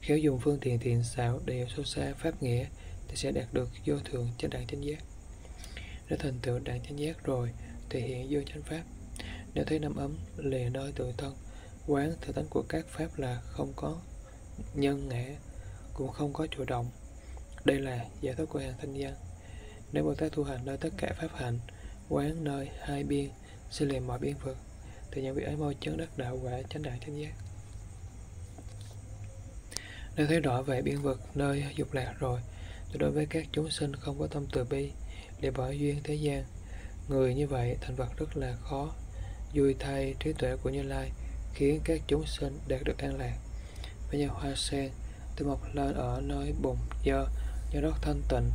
khéo dùng phương tiện thiện xảo để hiểu sâu xa pháp nghĩa thì sẽ đạt được vô thượng chánh đẳng chánh giác. Nếu thành tựu đẳng chánh giác rồi thì hiện vô chánh pháp. Nếu thấy năm ấm lìa nơi tự thân, quán tự tánh của các pháp là không có nhân ngã, cũng không có chủ động. Đây là giải thoát của hàng thanh văn. Nếu Bồ Tát tu hành nơi tất cả pháp hạnh, quán nơi hai biên xin liền mọi biên vực, thì những vị ấy môi chấn đắc đạo quả chánh đẳng chánh giác. Nếu thấy rõ về biên vực nơi dục lạc rồi, thì đối với các chúng sinh không có tâm từ bi, để bỏ duyên thế gian, người như vậy thành vật rất là khó. Vui thay trí tuệ của Như Lai khiến các chúng sinh đạt được an lạc. Bây giờ hoa sen tự mọc lên ở nơi bùn dơ, do đất thanh tịnh,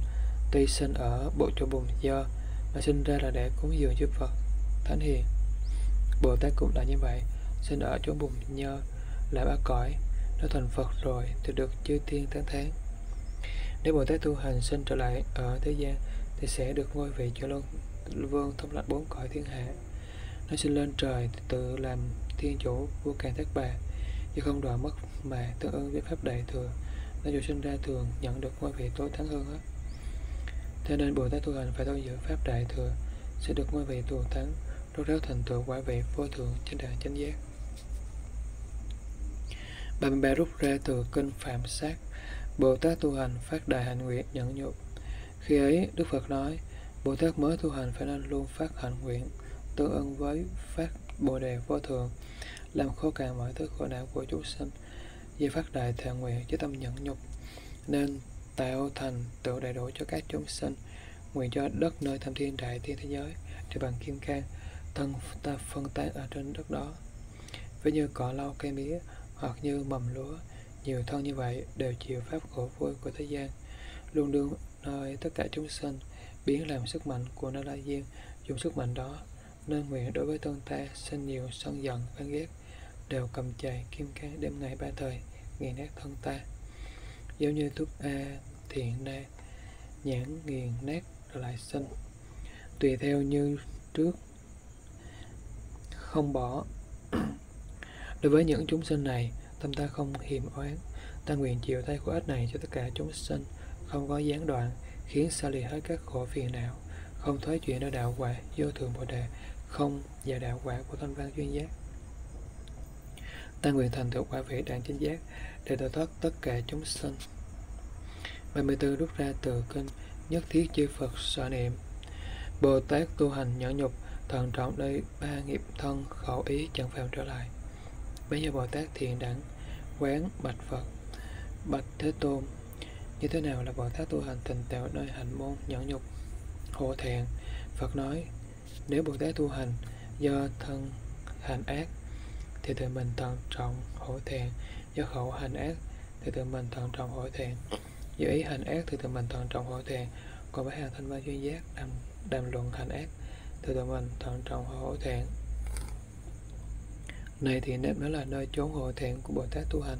tuy sinh ở bộ chỗ bùn dơ mà sinh ra là để cúng dường chư Phật Thánh Hiền. Bồ Tát cũng là như vậy, sinh ở chỗ bùn nhơ là ba cõi. Nếu thành Phật rồi thì được chư thiên tán thán. Nếu Bồ Tát tu hành sinh trở lại ở thế gian thì sẽ được ngôi vị cho Long Vương thống lãnh bốn cõi thiên hạ. Nó sinh lên trời thì tự làm thiên chủ vua Càn Thác Bà, chứ không đọa mất mà tương ứng với pháp đại thừa. Nó dù sinh ra thường nhận được ngôi vị tối thắng hơn hết. Thế nên Bồ Tát tu hành phải tu giữ pháp đại thừa, sẽ được ngôi vị thù thắng, rốt ráo thành tựu quả vị vô thượng chánh đẳng chánh giác. ba mươi ba. Rút ra từ kinh Phạm Sát, Bồ Tát tu hành phát đại hạnh nguyện nhẫn nhục. Khi ấy Đức Phật nói, Bồ Tát mới tu hành phải nên luôn phát hạnh nguyện tương ứng với phát Bồ Đề vô thượng, làm khô cạn mọi thứ khổ não của chúng sinh. Vì phát đại thệ nguyện với tâm nhẫn nhục nên tạo thành tựu đầy đủ cho các chúng sinh. Nguyện cho đất nơi thâm thiên đại thiên thế giới để bằng kim cang, thân ta phân tán ở trên đất đó. Với như cỏ lau cây mía hoặc như mầm lúa, nhiều thân như vậy đều chịu pháp khổ vui của thế gian, luôn đương nơi tất cả chúng sinh, biến làm sức mạnh của Na-la-diên, dùng sức mạnh đó nên nguyện đối với thân ta sinh nhiều sân giận oán ghét, đều cầm chày kim cang đêm ngày ba thời nghiền nát thân ta, giống như thuốc a thiện na nhãn nghiền nát rồi lại sinh. Tùy theo như trước không bỏ. Đối với những chúng sinh này, tâm ta không hiềm oán, ta nguyện chịu tay khổ ách này cho tất cả chúng sinh, không có gián đoạn, khiến xa lìa hết các khổ phiền não, không thoái chuyển nơi đạo quả vô thượng Bồ Đề, không và đạo quả của Thanh Văn Duyên Giác. Ta nguyện thành tựu quả vị đẳng chánh giác để độ thoát tất cả chúng sinh. ba mươi tư. Rút ra từ kinh Nhất thiết chư Phật Sở Niệm, Bồ Tát tu hành nhẫn nhục, thận trọng đây ba nghiệp thân khẩu ý chẳng phạm trở lại. Bây giờ Bồ Tát thiền đẳng quán bạch Phật, bạch Thế Tôn, như thế nào là Bồ Tát tu hành tình tẹo nơi hạnh môn nhẫn nhục hổ thẹn? Phật nói, nếu Bồ Tát tu hành do thân hành ác thì tự mình thận trọng hổ thẹn, do khẩu hành ác thì tự mình thận trọng hổ thẹn, do ý hành ác thì tự mình thận trọng hổ thẹn. Còn với hàng Thanh Văn Duyên Giác đàm, đàm luận hành ác thì tự mình thận trọng hổ thẹn. Này thì nếp đó là nơi chốn hổ thẹn của Bồ Tát tu hành.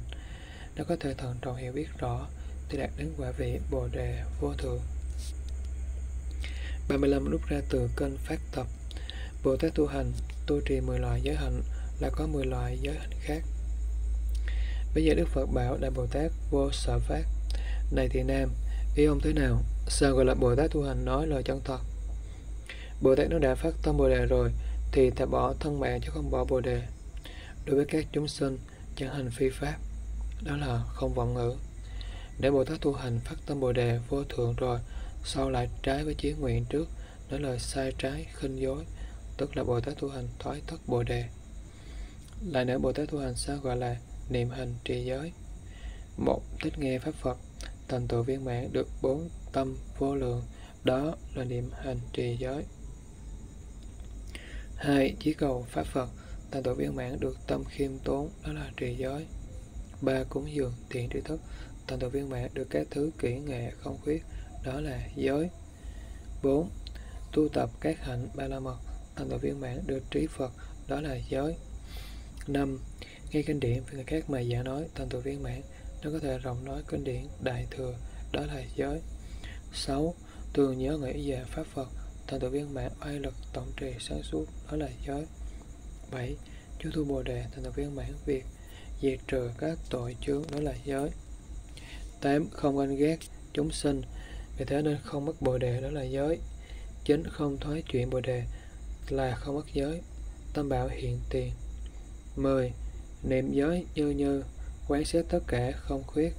Nó có thể thận trọng hiểu biết rõ thì đạt đến quả vị Bồ Đề vô thượng. ba mươi lăm. Rút ra từ kênh phát tập. Bồ Tát tu hành, tu trì mười loại giới hạnh là có mười loại giới hạnh khác. Bây giờ Đức Phật bảo Đại Bồ Tát Vô Sở Phát: Này Tỳ Nam, ý ông thế nào? Sao gọi là Bồ Tát tu hành nói lời chân thật? Bồ Tát nó đã phát tâm Bồ Đề rồi thì thà bỏ thân mạng chứ không bỏ Bồ Đề. Đối với các chúng sinh chẳng hành phi pháp, đó là không vọng ngữ. Để Bồ Tát tu hành phát tâm Bồ Đề vô thượng rồi, sau lại trái với chí nguyện trước, nói lời sai trái, khinh dối, tức là Bồ Tát tu hành thoái thất Bồ Đề. Lại nữa, Bồ Tát tu hành sao gọi là niệm hành trì giới? Một, thích nghe pháp Phật, thành tựu viên mãn được bốn tâm vô lượng, đó là niệm hành trì giới. Hai, chí cầu pháp Phật, thành tựu viên mãn được tâm khiêm tốn, đó là trì giới. Ba, cúng dường thiện tri thức, thành tựu viên mãn được các thứ kỹ nghệ không khuyết, đó là giới. Bốn, tu tập các hạnh Ba La Mật, thành tựu viên mãn được trí Phật, đó là giới. Năm, nghe kinh điển về người khác mà giả nói, thành tựu viên mãn nó có thể rộng nói kinh điển Đại Thừa, đó là giới. Sáu, thường nhớ nghĩ về pháp Phật, thành tựu viên mãn oai lực tổng trì sáng suốt, đó là giới. Bảy, chú tu Bồ Đề, thành tựu viên mãn việc diệt trừ các tội chướng, đó là giới. Tám, không ganh ghét chúng sinh, vì thế nên không mất Bồ Đề, đó là giới. Chín, không thoái chuyện Bồ Đề là không mất giới, tâm bảo hiện tiền. Mười, niệm giới như như, quán xét tất cả không khuyết.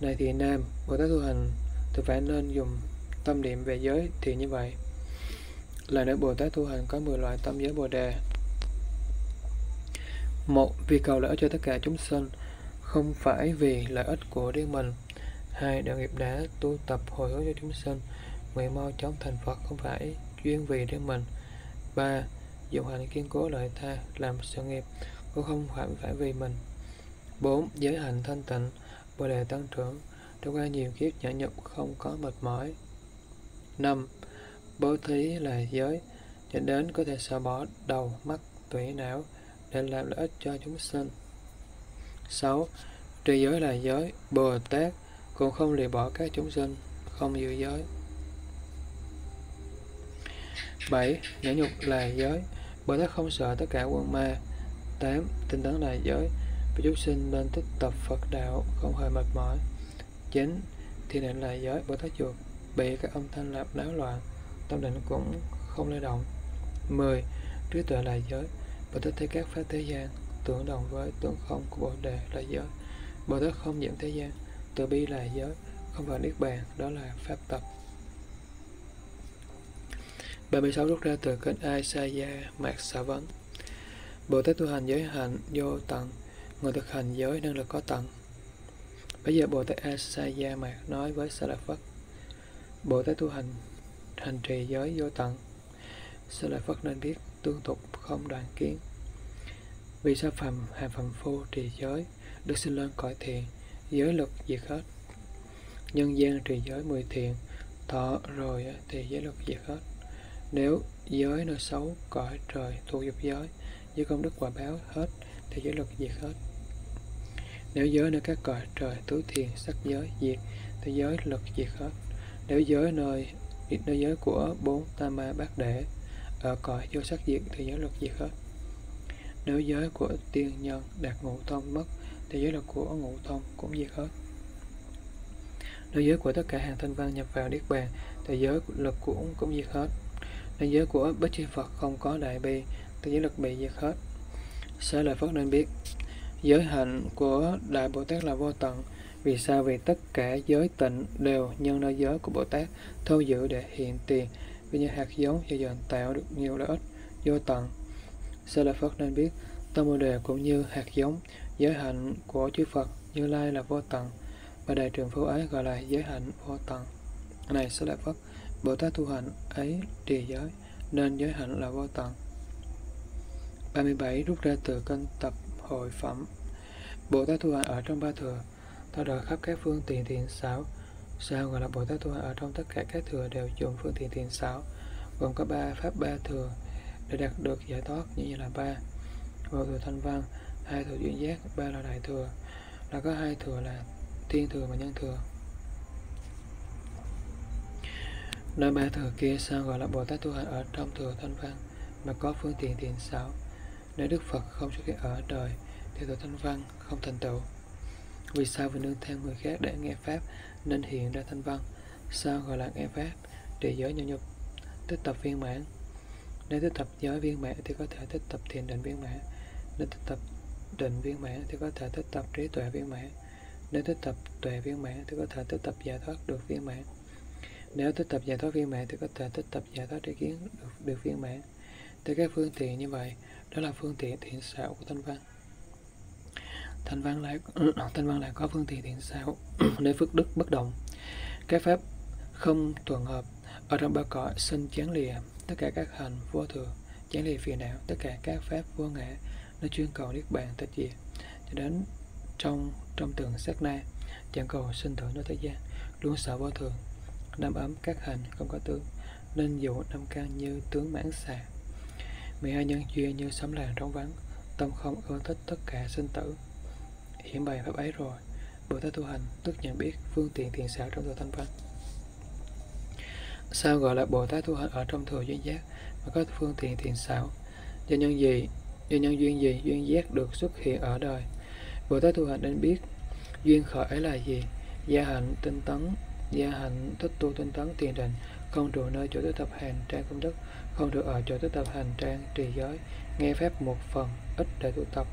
Này Tỳ Nam, Bồ Tát tu hành thì phải nên dùng tâm niệm về giới thì như vậy. Là nữa, Bồ Tát tu hành có mười loại tâm giới Bồ Đề. Một, vì cầu lợi cho tất cả chúng sinh, không phải vì lợi ích của riêng mình. Hai, đạo nghiệp đã tu tập hồi hướng cho chúng sinh, nguyện mau chóng thành Phật, không phải chuyên vì riêng mình. Ba, dụng hạnh kiên cố lợi tha, làm sự nghiệp cũng không phải phải vì mình. Bốn, giới hạnh thanh tịnh, Bồ Đề tăng trưởng, trải qua nhiều kiếp nhã nhục không có mệt mỏi. Năm, bố thí là giới, dẫn đến có thể xả bỏ đầu, mắt, tủy, não để làm lợi ích cho chúng sinh. Sáu, trì giới là giới, Bồ Tát cũng không lìa bỏ các chúng sinh, không giữ giới. Bảy, nhã nhục là giới, Bồ Tát không sợ tất cả quân ma. Tám, tinh tấn là giới, và chúng sinh nên tích tập Phật đạo, không hề mệt mỏi. Chín, thiền định là giới, Bồ Tát chuột bị các âm thanh làm náo loạn, tâm định cũng không lay động. Mười, trí tuệ là giới, Bồ Tát thấy các pháp thế gian, tưởng đồng với tướng không của Bồ Đề là giới. Bồ Tát không nhiễm thế gian, từ bi là giới, không vào Niết Bàn, đó là pháp tập. ba mươi sáu. Rút ra từ kênh Aisaya Mạc Xả Vấn. Bồ Tát tu hành giới hạnh vô tận, người thực hành giới năng lực có tận. Bây giờ Bồ Tát Aisaya Mạc nói với Xá Lợi Phất: Bồ Tát tu hành hành trì giới vô tận, Xá Lợi Phất nên biết tương tục không đoạn kiến. Vì sao phàm hàng phàm phu trì giới được sinh lên cõi thiện, giới lực diệt hết? Nhân gian trì giới mười thiện, thọ rồi thì giới lực diệt hết. Nếu giới nơi xấu, cõi trời thuộc dục giới, với công đức quả báo hết thì giới lực diệt hết. Nếu giới nơi các cõi trời tứ thiền sắc giới diệt thì giới lực diệt hết. Nếu giới nơi nơi giới của bốn tam ma bát để ở cõi vô sắc diệt thì giới lực diệt hết. Nếu giới của tiên nhân đạt ngũ thông mất thì giới lực của ngũ thông cũng diệt hết. Nếu giới của tất cả hàng thanh văn nhập vào Niết Bàn thì giới lực của cũng, cũng diệt hết. Nếu giới của Bích Chi Phật không có đại bi thì giới lực bị diệt hết. Xá Lợi Phất nên biết giới hạnh của Đại Bồ Tát là vô tận. Vì sao? Vì tất cả giới tịnh đều nhân nơi giới của Bồ Tát thâu giữ để hiện tiền, vì như hạt giống dần dần tạo được nhiều lợi ích vô tận. Xá Lợi Phất nên biết tâm Bồ Đề cũng như hạt giống, giới hạnh của chư Phật Như Lai là vô tận, và đại trường phu ấy gọi là giới hạnh vô tận. Này Xá Lợi Phất, Bồ Tát tu hành ấy trì giới nên giới hạnh là vô tận. ba mươi bảy. Rút ra từ kênh tập hội phẩm. Bồ Tát tu hành ở trong Ba Thừa, thao đời khắp các phương tiện thiện xảo. Sao gọi là Bồ Tát tu hành ở trong tất cả các thừa đều dùng phương tiện thiện xảo, gồm có ba pháp Ba Thừa để đạt được giải thoát, như là ba Vô Thừa Thanh Văn, hai Thừa Duyên Giác, ba là Đại Thừa. Là có hai thừa là Thiên Thừa và Nhân Thừa. Nói ba thừa kia sao gọi là Bồ Tát tu hành ở trong thừa Thanh Văn mà có phương tiện thiện xảo. Nếu Đức Phật không xuất hiện ở đời thì thừa Thanh Văn không thành tựu. Vì sao vì nương theo người khác để nghe pháp nên hiện ra Thanh Văn, sao gọi là nghe pháp? Trì giới nhẫn nhục, tích tập viên mãn. Nếu tích tập giới viên mãn thì có thể tích tập thiền định viên mãn. Nếu tích tập định viên mãn thì có thể tích tập trí tuệ viên mãn. Nếu tích tập tuệ viên mãn thì có thể tích tập giải thoát được viên mãn. Nếu tích tập giải thoát viên mãn thì có thể tích tập giải thoát tri kiến được, được viên mãn. Thì các phương tiện như vậy, đó là phương tiện thiện xảo của Thanh Văn. Thanh Văn lại Thanh Văn lại có phương tiện thiện xảo để phước đức bất động. Các pháp không thuận hợp ở trong ba cõi xin chán lìa tất cả các hành vô thường, chán lìa phiền não, tất cả các pháp vô ngã, nó chuyên cầu niết bàn tịch diệt cho đến trong trong từng sát na, chẳng cầu sinh tử nơi thế gian, luôn sợ vô thường. Năm ấm các hành không có tướng nên dụ năm căn như tướng mãn xà. Mười hai nhân duyên như sấm làng trống vắng, tâm không ưa thích tất cả sinh tử. Hiện bày pháp ấy rồi, Bồ Tát tu hành tức nhận biết phương tiện thiện xảo trong thừa Thanh Văn. Sao gọi là Bồ Tát tu hành ở trong thừa Duyên Giác mà có phương tiện thiện xảo? Do nhân gì, do nhân duyên gì Duyên Giác được xuất hiện ở đời? Bồ Tát tu hành nên biết duyên khởi ấy là gì. Gia hạnh tinh tấn, gia hạnh tích tu tinh tấn thiền định, không trụ nơi chỗ tích tập hành trang công đức, không trụ ở chỗ tích tập hành trang trì giới, nghe pháp một phần ít để tu tập,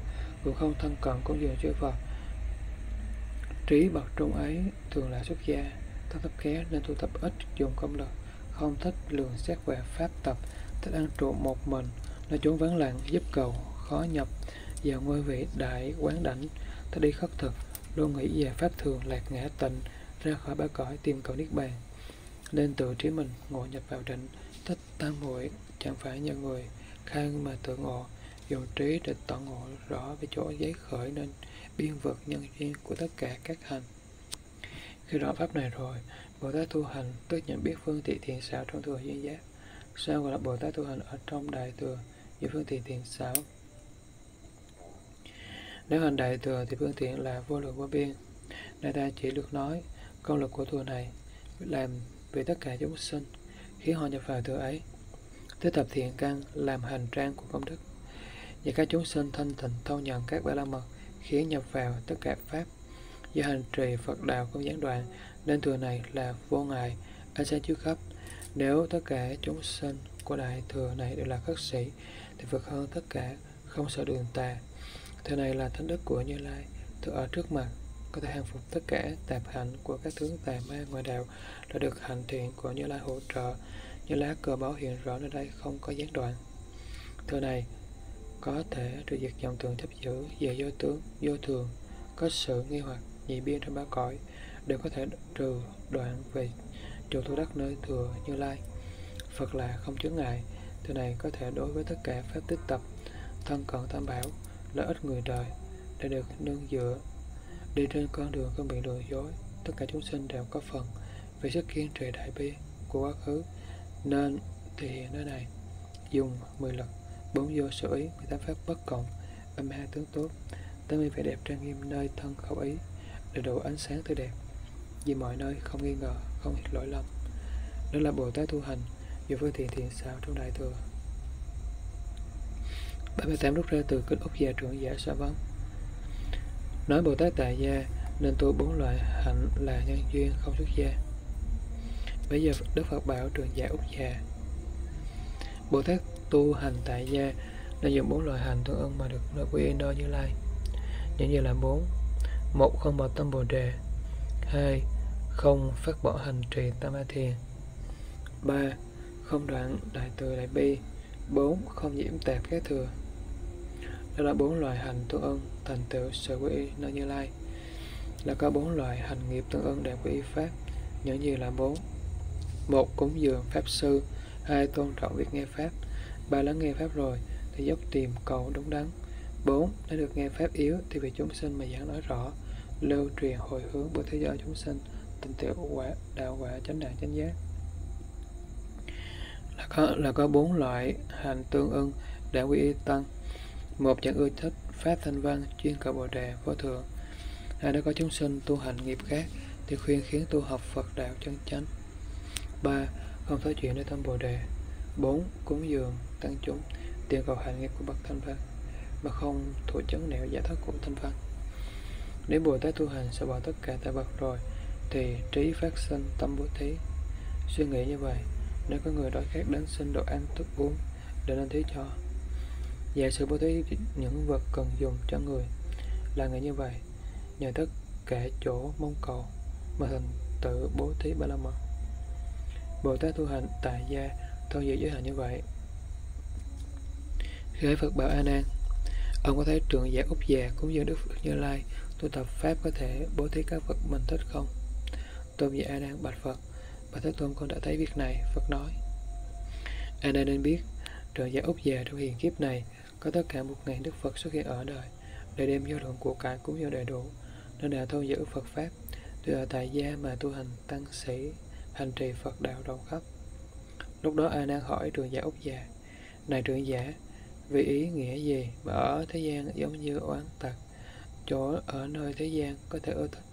cũng không thân cận cúng dường chư Phật. Trí bậc trung ấy thường là xuất gia, thân thấp kém nên tu tập ít, dùng công lực, không thích lường xét về pháp tập, thích ăn trụ một mình, nơi chốn vắng lặng, giúp cầu khó nhập, vào ngôi vị đại quán đảnh, thích đi khất thực, luôn nghĩ về pháp thường lạc ngã tịnh, ra khỏi ba cõi tìm cầu niết bàn, nên tự trí mình ngộ nhập vào định, thích tam muội, chẳng phải như người khai mà tự ngộ, dùng trí để tỏ ngộ rõ về chỗ giấy khởi nên biên vực nhân duyên của tất cả các hành. Khi rõ pháp này rồi, Bồ Tát tu hành tức nhận biết phương tiện thiện xảo trong thừa Duyên Giác. Sao gọi là Bồ Tát tu hành ở trong đại thừa như phương tiện thiện xảo? Nếu hành đại thừa thì phương tiện là vô lượng vô biên. Đại ta chỉ được nói công lực của thừa này làm vì tất cả chúng sinh, khiến họ nhập vào thừa ấy, tới tập thiện căn làm hành trang của công đức, và các chúng sinh thanh tịnh thâu nhận các Ba La Mật, khiến nhập vào tất cả pháp. Do hành trì Phật đạo không gián đoạn nên thừa này là vô ngại, ánh sáng chiếu khắp. Nếu tất cả chúng sinh của đại thừa này đều là khất sĩ thì Phật hơn tất cả, không sợ đường tà. Thừa này là thánh đức của Như Lai, thừa ở trước mặt có thể hàng phục tất cả tạp hạnh của các tướng tà ma ngoại đạo, đã được hạnh thiện của Như Lai hỗ trợ, như lá cờ báo hiện rõ nơi đây không có gián đoạn. Thừa này có thể trừ diệt dòng tượng chấp giữ về vô tướng, vô thường, có sự nghi hoặc nhị biên trong ba cõi, đều có thể trừ đoạn về chỗ tu đắc nơi thừa Như Lai. Phật là không chướng ngại, thừa này có thể đối với tất cả pháp tích tập, thân cận tam bảo, lợi ích người đời, để được nương dựa, đi trên con đường không bị lừa dối. Tất cả chúng sinh đều có phần về sức kiên trì đại bi của quá khứ, nên thể hiện nơi này dùng mười lực, bốn vô sở ý, mười tám pháp bất cộng, ba mươi hai tướng tốt, tám mươi vẻ đẹp trang nghiêm nơi thân khẩu ý, đầy đủ ánh sáng tươi đẹp, vì mọi nơi không nghi ngờ, không hề lỗi lầm. Đó là Bồ Tát tu hành dù với thiện thiện xảo trong đại thừa. ba mươi tám rút ra từ kinh Úc Già trưởng giả Sa Vấn. Nói Bồ Tát tại gia nên tu bốn loại hạnh là nhân duyên không xuất gia. Bây giờ Đức Phật bảo trưởng giả Úc Già: Bồ Tát tu hành tại gia nên dùng bốn loại hành tương ưng mà được nơi quy yên đôi Như Lai. Những gì là bốn: một, không bỏ tâm Bồ Đề; hai, không phát bỏ hành trì tam ma thiền; ba, không đoạn đại từ đại bi; bốn, không nhiễm tạp các thừa. Đó là bốn loại hành tương ưng thành tựu sự quy y nơi Như Lai. Là có bốn loại hành nghiệp tương ưng để quy y pháp. Những gì là bốn: một, cúng dường pháp sư; hai, tôn trọng việc nghe pháp; ba, lắng nghe pháp rồi thì dốc tìm cầu đúng đắn; bốn, đã được nghe pháp yếu thì vì chúng sinh mà giảng nói rõ, lưu truyền hồi hướng của thế giới chúng sinh, tình tiểu quả, đạo quả, chánh đẳng chánh giác. Là có là có bốn loại hành tương ưng để quy y tăng: một, chẳng ưa thích pháp Thanh Văn, chuyên cầu Bồ Đề vô thượng; hai, đã có chúng sinh tu hành nghiệp khác thì khuyên khiến tu học Phật đạo chân chánh; ba, không nói chuyện đến tâm Bồ Đề. Bốn, cúng dường tăng chúng tiêu cầu hạnh nghiệp của bậc Thanh Văn mà không thủ chấn nẻo giải thoát của Thanh Văn. Nếu Bồ Tát tu hành sẽ bỏ tất cả tại bậc rồi thì trí phát sinh tâm bố thí. Suy nghĩ như vậy, nếu có người đói khát đến xin đồ ăn thức uống để nên thí cho, giả sử bố thí những vật cần dùng cho người, là người như vậy nhờ tất cả chỗ mong cầu mà thành tự bố thí ba la mật. Bồ Tát tu hành tại gia thâu giữ giới hạn như vậy. Khi Phật bảo A Nan, ông có thấy trưởng giả Úc Già cúng dường Đức Phật Như Lai tu tập pháp có thể bố thí các vật mình thích không? Tôn giả A Nan bạch Phật, Bà Thế Tôn, con đã thấy việc này. Phật nói, A Nan nên biết trưởng giả Úc Già trong hiện kiếp này có tất cả một ngàn Đức Phật xuất hiện ở đời để đem vô lượng của cải cúng dường đầy đủ, nên đã thâu giữ Phật pháp, từ ở tại gia mà tu hành tăng sĩ hành trì Phật đạo rộng khắp. Lúc đó A Nan hỏi trưởng giả Úc Già, này trưởng giả, vì ý nghĩa gì mà ở thế gian giống như oán tặc, chỗ ở nơi thế gian có thể ưa thích,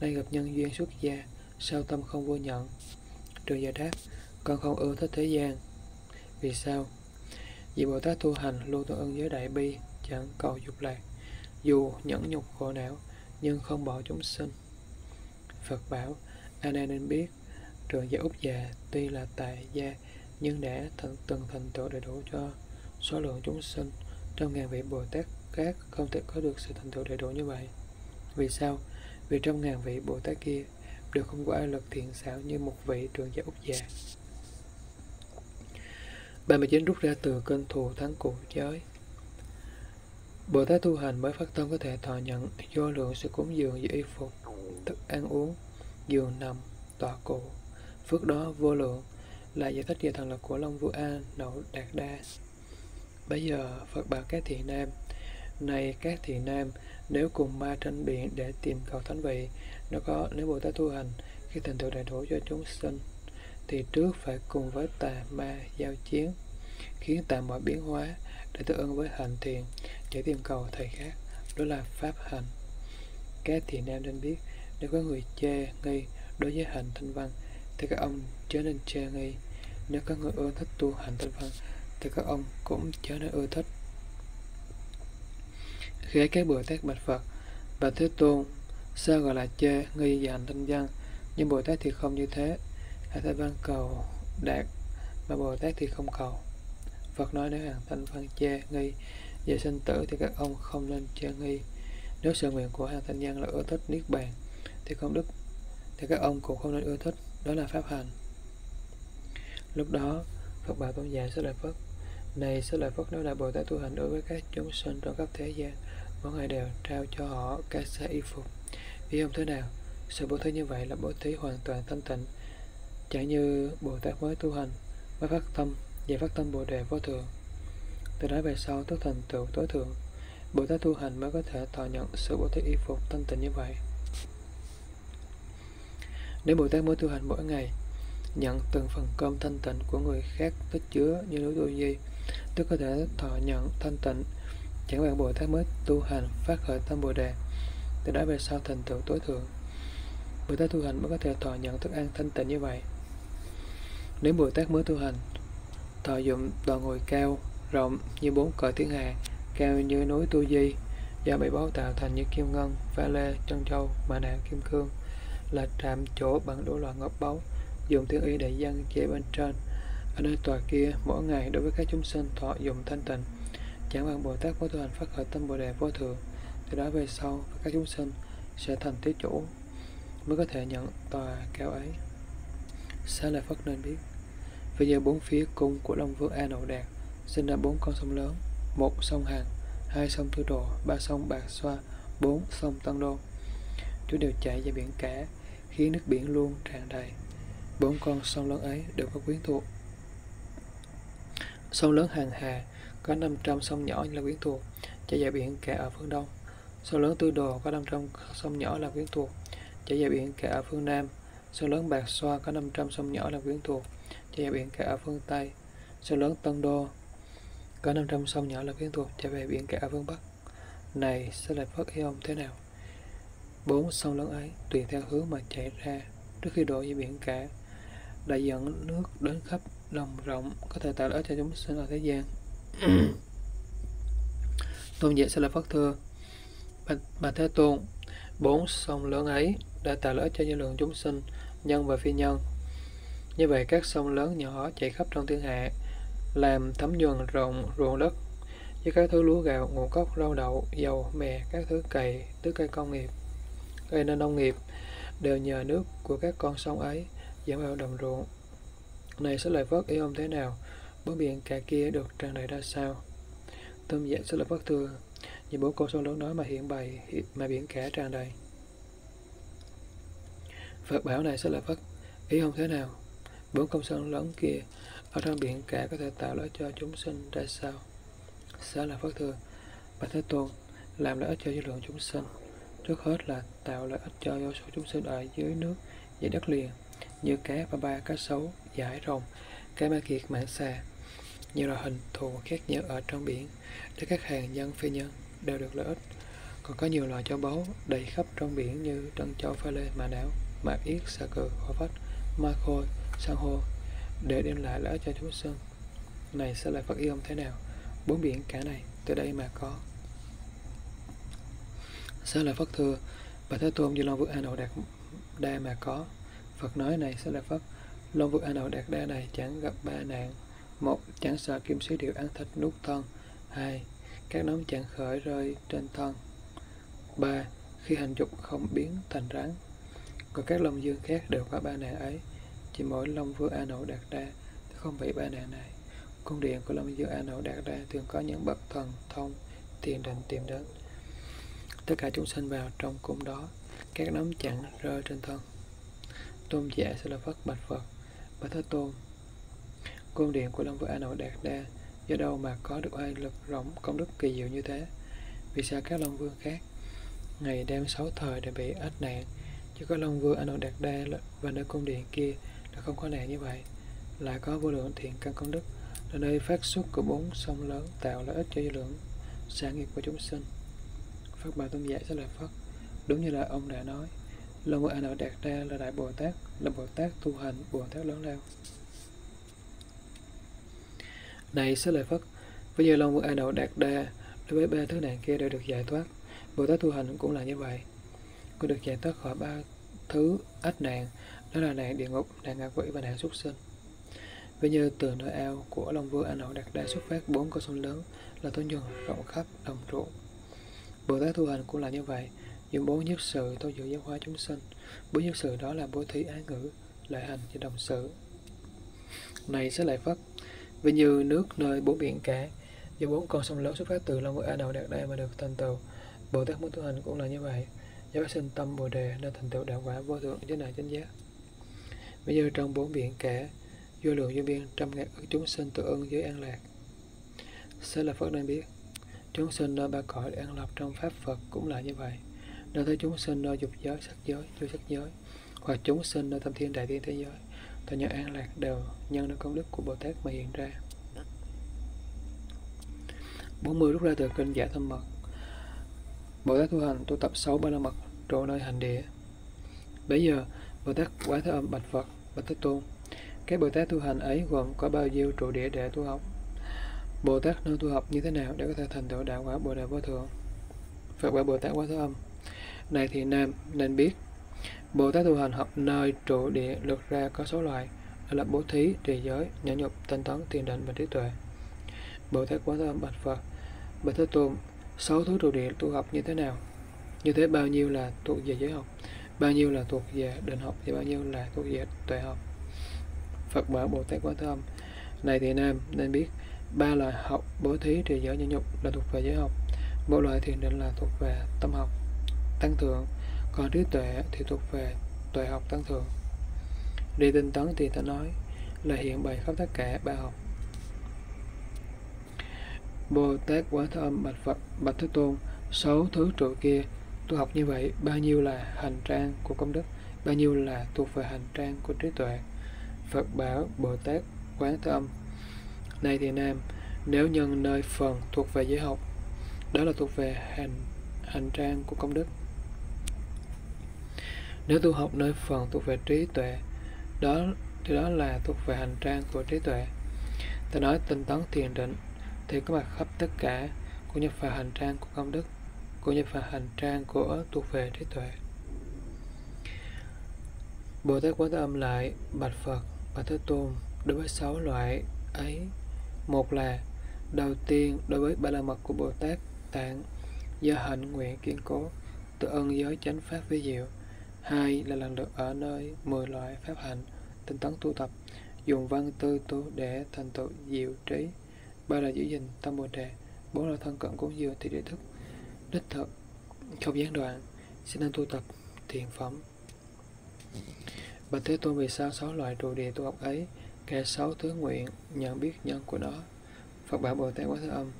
nay gặp nhân duyên xuất gia, sao tâm không vô nhận? Trường giả đáp, con không ưa thích thế gian. Vì sao? Vì Bồ Tát tu hành luôn tu ưng giới đại bi, chẳng cầu dục lạc, dù nhẫn nhục khổ não, nhưng không bỏ chúng sinh. Phật bảo, A Nan nên biết, trường giả Úc Già tuy là tại gia, nhưng đã thành, từng thành tựu đầy đủ cho số lượng chúng sinh trong ngàn vị Bồ Tát khác không thể có được sự thành tựu đầy đủ như vậy. Vì sao? Vì trong ngàn vị Bồ Tát kia đều không có ai lực thiện xảo như một vị trưởng giả Úc Già. ba mươi chín Rút ra từ kênh thù thắng cụ giới. Bồ Tát tu hành mới phát tâm có thể thọ nhận vô lượng sự cúng dường như y phục, thức ăn uống, giường nằm, tọa cụ. Phước đó vô lượng, là giải thích về thần lực của Long Vương A Nậu Đạt Đa. Bây giờ Phật bảo các thiện nam, này các thiện nam, nếu cùng ma tranh biện để tìm cầu thánh vị, nó có nếu Bồ Tát tu hành khi thành tựu đầy đủ cho chúng sinh, thì trước phải cùng với tà ma giao chiến, khiến tà mọi biến hóa để tương ứng với hành thiền, để tìm cầu thầy khác, đó là pháp hành. Các thiện nam nên biết, nếu có người chê nghi đối với hành Thanh Văn, thì các ông chớ nên chê nghi. Nếu có người ưa thích tu hành Thanh Văn, thì các ông cũng chớ nên ưa thích. Khi các Bồ Tát bạch Phật, Bà Thế Tôn, sao gọi là chê nghi và hành Thanh Văn, nhưng Bồ Tát thì không như thế. Hành Thanh Văn cầu đạt, mà Bồ Tát thì không cầu. Phật nói, nếu hành Thanh Văn chê nghi về sinh tử thì các ông không nên chê nghi. Nếu sự nguyện của hành Thanh Văn là ưa thích Niết Bàn thì không đức, thì các ông cũng không nên ưa thích, đó là pháp hành. Lúc đó Phật bảo tôn giả Xá Lợi Phất, này Xá Lợi Phất, nếu là Bồ Tát tu hành đối với các chúng sinh trong khắp thế gian, mỗi ngày đều trao cho họ các xa y phục, vì không thế nào, sự bố thí như vậy là bố thí hoàn toàn thanh tịnh, chẳng như Bồ Tát mới tu hành mới phát tâm và phát tâm Bồ Đề vô thượng. Từ đó về sau tức thành tựu tối thượng, Bồ Tát tu hành mới có thể thọ nhận sự bố thí y phục thanh tịnh như vậy. Nếu Bồ Tát mới tu hành mỗi ngày nhận từng phần cơm thanh tịnh của người khác tích chứa như núi Tu Di, tức có thể thọ nhận thanh tịnh, chẳng hạn Bồ Tát mới tu hành phát khởi tâm Bồ Đề, từ đó về sau thành tựu tối thượng, Bồ Tát tu hành mới có thể thọ nhận thức ăn thanh tịnh như vậy. Nếu Bồ Tát mới tu hành thọ dụng tòa ngồi cao rộng như bốn cõi thiên hà, cao như núi Tu Di, do bảy báu tạo thành như kim ngân, pha lê, trân châu, mã não, kim cương, là trạm chỗ bằng đủ loại ngọc báu, dùng tiếng ý để dân chế bên trên. Ở nơi tòa kia mỗi ngày đối với các chúng sinh thọ dùng thanh tịnh, chẳng bằng Bồ Tát mới tu hành phát khởi tâm Bồ Đề vô thượng, từ đó về sau các chúng sinh sẽ thành thí chủ, mới có thể nhận tòa cao ấy. Xá Lợi Phất nên biết, bây giờ bốn phía cung của Long Vương A Nậu Đạt sinh ra bốn con sông lớn, một sông Hằng, hai sông Thứ Đồ, ba sông Bạc Xoa, bốn sông Tân Đô, chúng đều chảy ra biển cả, khiến nước biển luôn tràn đầy. Bốn con sông lớn ấy đều có quyến thuộc. Sông lớn Hằng Hà có năm trăm sông nhỏ là quyến thuộc, chảy dài biển cả ở phương Đông. Sông lớn Tư Đồ có năm trăm sông nhỏ là quyến thuộc, chảy dài biển cả ở phương Nam. Sông lớn Bạc Xoa có năm trăm sông nhỏ là quyến thuộc, chảy dài biển cả ở phương Tây. Sông lớn Tân Đô có năm trăm sông nhỏ là quyến thuộc, chảy về biển cả ở phương Bắc. Này Xá Lợi Phất, ý ông thế nào? Bốn sông lớn ấy tùy theo hướng mà chảy ra trước khi đổ dưới biển cả. đại dẫn nước đến khắp đồng rộng, có thể tạo lợi cho chúng sinh ở thế gian. Tôn giả Xá Lợi Phất thưa: Bà Thế Tôn, bốn sông lớn ấy đã tạo lợi cho nhân lượng chúng sinh, nhân và phi nhân. Như vậy các sông lớn nhỏ chảy khắp trong thiên hạ, làm thấm nhuần rộng ruộng đất với các thứ lúa gạo, ngũ cốc, rau đậu, dầu, mè, các thứ cày, tứ cây công nghiệp, gây nên nông nghiệp, đều nhờ nước của các con sông ấy dẫn vào đồng ruộng. Này Xá Lợi Phất, ý ông thế nào? Bốn biển cả kia được tràn đầy ra sao? Tôn giả Xá Lợi Phất thưa: Vì bốn con sông lớn đó mà hiện bày, mà biển cả tràn đầy. Phật bảo: Này Xá Lợi Phất, ý ông thế nào? Bốn con sông lớn kia ở trong biển cả có thể tạo lợi cho chúng sinh ra sao? Xá Lợi Phất thưa: Bạch Thế Tôn, làm lợi ích cho dư lượng chúng sinh, trước hết là tạo lợi ích cho vô số chúng sinh ở dưới nước, dưới đất liền, như cá ba ba, cá sấu, dải rồng, cá ma kiệt, mãng xà, nhiều loại hình thù khác nhau ở trong biển, để các hàng nhân phi nhân đều được lợi ích. Còn có nhiều loại châu báu đầy khắp trong biển như trân châu, pha lê, mã não, mã yết, xà cừ, hổ phách, ma khôi, san hô, để đem lại lợi ích cho chúng sinh. Này Xá Lợi Phất, ý ông thế nào? Bốn biển cả này từ đây mà có. Xá Lợi Phất thưa: Bà Thế Tôn, như Long Vương A Nậu Đạt Đa mà có. Phật nói: Này Xá Lợi Phất, Long Vương A Nậu Đạt Đa này chẳng gặp ba nạn: một, chẳng sợ kim xí điệu ăn thịt nuốt thân; hai, các nóng chẳng khởi rơi trên thân; ba, khi hành dục không biến thành rắn. Còn các Long Vương khác đều có ba nạn ấy, chỉ mỗi Long Vương A Nậu Đạt Đa không bị ba nạn này. Cung điện của Long Vương A Nậu Đạt Đa thường có những bậc thần thông thiền định tìm đến, tất cả chúng sinh vào trong cung đó, các nấm chẳng rơi trên thân. Tôn giả Xá Lợi Phất bạch Phật: Bạch Thế Tôn, cung điện của Long Vương A Nậu Đạt Đa do đâu mà có được oai lực rộng, công đức kỳ diệu như thế? Vì sao các Long Vương khác ngày đêm sáu thời đều bị ách nạn, chứ có Long Vương A Nậu Đạt Đa và nơi cung điện kia đã không có nạn như vậy? Lại có vô lượng thiện căn công đức, là nơi phát xuất của bốn sông lớn, tạo lợi ích cho dư lượng sản nghiệp của chúng sinh. Phật bảo Tôn giả Xá Lợi Phất: Đúng như là ông đã nói, Long Vương A Nậu Đạt Đa là đại Bồ Tát, là Bồ Tát tu hành, Bồ Tát lớn lao. Này Xá Lợi Phất, bây giờ Long Vương A Nậu Đạt Đa đối với ba thứ nạn kia đều được giải thoát, Bồ Tát tu hành cũng là như vậy, cũng được giải thoát khỏi ba thứ ách nạn, đó là nạn địa ngục, nạn ngạ quỷ và nạn súc sinh. Vì như từ nơi ao của Long Vương A Nậu Đạt Đa xuất phát bốn con sông lớn là thổ nhuần rộng khắp đồng ruộng. Bồ Tát tu hành cũng là như vậy, dùng bốn nhất sự tu dưỡng giáo hóa chúng sinh. Bốn nhất sự đó là bố thí, ái ngữ, lợi hành và đồng sự. Này Xá Lợi Phất, vì như nước nơi bốn biển cả do bốn con sông lớn xuất phát từ Long Vương A Nậu Đạt Đa mà được thành tựu, Bồ Tát muốn tu hành cũng là như vậy, do phát sinh tâm Bồ Đề nên thành tựu đạo quả vô thượng chánh đẳng chánh giác. Bây giờ trong bốn biển cả vô lượng vô biên trăm ngàn ức chúng sinh tự ưng dưới an lạc. Xá Lợi Phất nên biết, chúng sinh nơi ba cõi an lập trong pháp Phật cũng là như vậy. Nơi thấy chúng sinh nơi dục giới, sắc giới, vô sắc giới, hoặc chúng sinh nơi tam thiên đại thiên thế giới, tự nhận an lạc đều nhân nơi công đức của Bồ Tát mà hiện ra. bốn mươi rút ra từ kinh Giả Thâm Mật. Bồ Tát tu hành tu tập sáu Ba La Mật trụ nơi hành địa. Bây giờ Bồ Tát Quán Thế Âm bạch Phật: Bạch Thế Tôn, các Bồ Tát tu hành ấy gồm có bao nhiêu trụ địa để tu học? Bồ Tát nơi tu học như thế nào để có thể thành tựu đạo quả Bồ Đề vô thượng? Phật bảo Bồ Tát Quán Thế Âm: Này thì nam, nên biết, Bồ Tát tu hành học nơi trụ địa lượt ra có số loại, đó là bố thí, trì giới, nhẫn nhục, tinh tấn, thiền định và trí tuệ. Bồ Tát Quán Thế Âm bạch Phật: Bạch Thế Tôn, sáu thứ trụ địa tu học như thế nào? Như thế bao nhiêu là thuộc về giới học, bao nhiêu là thuộc về định học và bao nhiêu là thuộc về tuệ học? Phật bảo Bồ Tát Quán Thế Âm: Này thì nam, nên biết, ba loại học bố thí, trì giới, nhẫn nhục là thuộc về giới học, một loại thiền định là thuộc về tâm học tăng thượng, còn trí tuệ thì thuộc về tuệ học tăng thượng. Đi tinh tấn thì ta nói là hiện bày khắp tất cả ba học. Bồ Tát Quán Thế Âm bạch Phật: Bạch Thế Tôn, sáu thứ trụ kia tu học như vậy, bao nhiêu là hành trang của công đức, bao nhiêu là thuộc về hành trang của trí tuệ? Phật bảo Bồ Tát Quán Thế Âm: Này thì nam, nếu nhân nơi phần thuộc về giới học, đó là thuộc về hành hành trang của công đức. Nếu tu học nơi phần thuộc về trí tuệ, đó thì đó là thuộc về hành trang của trí tuệ. Ta nói tinh tấn thiền định thì có mặt khắp tất cả của nhập vào hành trang của công đức, của nhập vào hành trang của thuộc về trí tuệ. Bồ Tát Quán Thế Âm lại bạch Phật và Thế Tôn đối với sáu loại ấy. Một là đầu tiên đối với Ba La Mật của Bồ Tát Tạng do hạnh nguyện kiên cố, tự ân giới chánh pháp vi diệu. Hai là lần được ở nơi mười loại pháp hạnh, tinh tấn tu tập, dùng văn tư tu để thành tựu diệu trí. Ba là giữ gìn tâm Bồ Đề. Bốn là thân cận cúng dường thì địa thức đích thực không gián đoạn, siêng năng tu tập thiền phẩm. Bạch Thế Tôn, vì sao sáu loại trụ địa tu học ấy, kẻ sáu thứ nguyện, nhận biết nhân của nó? Phật bảo Bồ Tát Quán Thế Âm: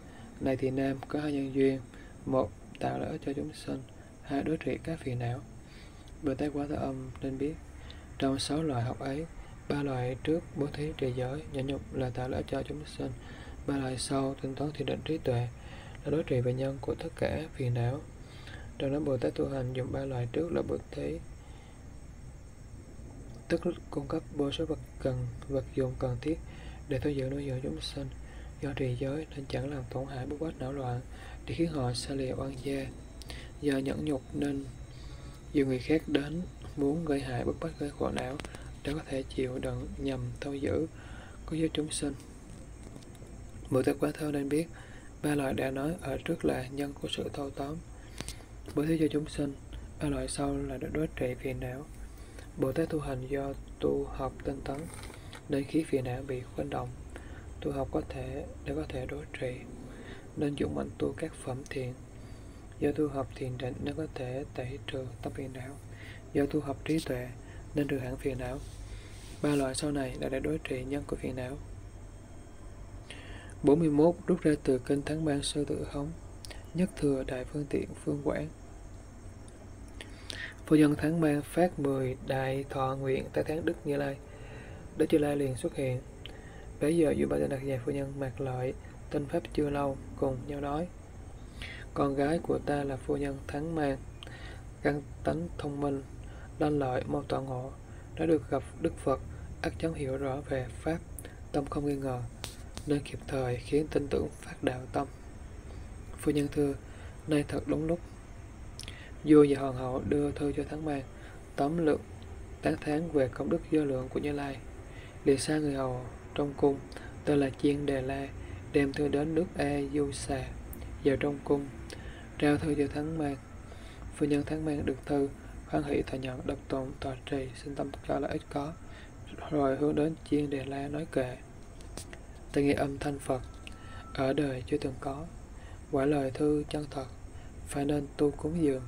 này thì nam, có hai nhân duyên, một tạo lợi ích cho chúng sinh, hai đối trị các phiền não. Bồ Tát Quán Thế Âm nên biết, trong sáu loại học ấy, ba loại trước bố thí trì giới nhẫn nhục là tạo lợi ích cho chúng sinh, ba loại sau tinh tấn thiền định trí tuệ là đối trị về nhân của tất cả phiền não. Trong đó Bồ Tát tu hành dùng ba loại trước là bố thí, tức cung cấp vô số vật cần vật dụng cần thiết để tu dưỡng nuôi dưỡng chúng sinh. Do trì giới nên chẳng làm tổn hại bất quách não loạn để khiến họ xa lìa oan gia. Do nhẫn nhục nên nhiều người khác đến muốn gây hại bất bách gây khổ não để có thể chịu đựng nhằm thâu giữ có giúp chúng sinh. Bồ Tát Quán Thế Âm nên biết, ba loại đã nói ở trước là nhân của sự thâu tóm, bố thí cho chúng sinh, ba loại sau là đối trị phiền não. Bồ Tát tu hành do tu học tinh tấn nên khí phiền não bị khuấy động, tu học có thể để có thể đối trị nên dụng mạnh tu các phẩm thiện. Do tu học thiền định nên có thể tẩy trừ tâm phiền não. Do tu học trí tuệ nên trừ hẳn phiền não. Ba loại sau này là để đối trị nhân của phiền não. bốn mươi mốt. Rút ra từ kinh Thắng Mang Sư Tử Hống, Nhất Thừa Đại Phương Tiện Phương Quảng. Phu nhân Thắng Mang phát mười đại thọ nguyện tại tháng Đức Như Lai. Đức Như Lai liền xuất hiện. Bấy giờ Dư Ba Tư đặt giày phu nhân Mạc Lợi, tên pháp chưa lâu, cùng nhau nói: con gái của ta là phu nhân Thắng Mang, căn tánh thông minh, lanh lợi, mau tọa ngộ, đã được gặp Đức Phật, ắt chóng hiểu rõ về pháp, tâm không nghi ngờ, nên kịp thời khiến tin tưởng phát đạo tâm. Phu nhân thưa: nay thật đúng lúc. Vua và hoàng hậu đưa thư cho Thắng Mang, tóm lược tán thán về công đức vô lượng của Như Lai. Liền sai người hầu trong cung tên là Chiên Đề La đem thư đến nước A Du Xà vào trong cung, trao thư cho Thắng Mang. Phu nhân Thắng Mang được thư, hoan hỷ thọ nhận, đọc tụng tọa trì, sinh tâm cho là ít có, rồi hướng đến Chiên Đề La nói kệ. Ta nghe âm thanh Phật ở đời chưa từng có, quả lời thư chân thật, phải nên tu cúng dường.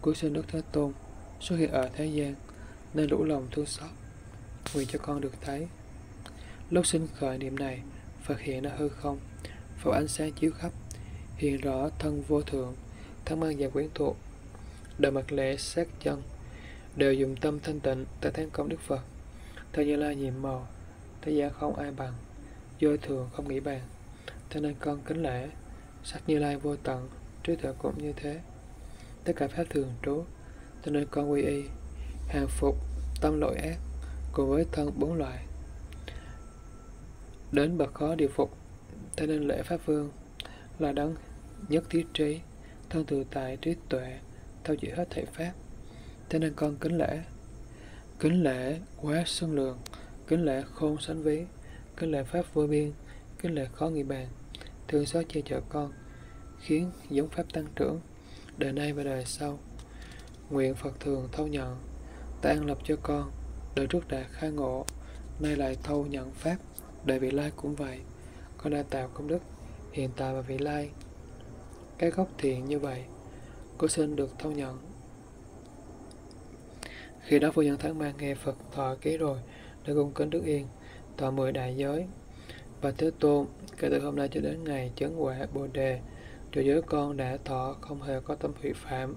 Cuối sinh Đức Thế Tôn xuất hiện ở thế gian nên đủ lòng thương xót, nguyện cho con được thấy. Lúc sinh khởi niệm này, Phật hiện ra hư không, Phật ánh sáng chiếu khắp, hiện rõ thân vô thượng, Thắng Mang và quyến thuộc, đời mặt lễ sát chân, đều dùng tâm thanh tịnh tại tháng công Đức Phật. Thế Như Lai nhiệm màu, thế gian không ai bằng, vô thường không nghĩ bàn, thế nên con kính lễ, sắc Như Lai vô tận, trí tuệ cũng như thế. Tất cả pháp thường trú, thế nên con quy y, hàng phục tâm lỗi ác, cùng với thân bốn loại. Đến bậc khó điều phục, thế nên lễ Pháp Vương là đấng nhất thiết trí, thân tự tại trí tuệ, thâu chỉ hết thể pháp, thế nên con kính lễ. Kính lễ quá xương lượng, kính lễ khôn sánh ví, kính lễ pháp vô biên, kính lễ khó nghị bàn, thương xót che chở con, khiến giống pháp tăng trưởng, đời nay và đời sau. Nguyện Phật thường thâu nhận, ta an lập cho con, đời trước đã khai ngộ, nay lại thâu nhận pháp, đời vị lai cũng vậy. Con đã tạo công đức hiện tại và vị lai, cái gốc thiện như vậy, cô xin được thâu nhận. Khi đó phu nhân Thắng Mang nghe Phật thọ ký rồi, đã cung kính đức yên, tọa mười đại giới. Và Thế Tôn, kể từ hôm nay cho đến ngày chứng quả Bồ Đề, trụ giới con đã thọ không hề có tâm hủy phạm.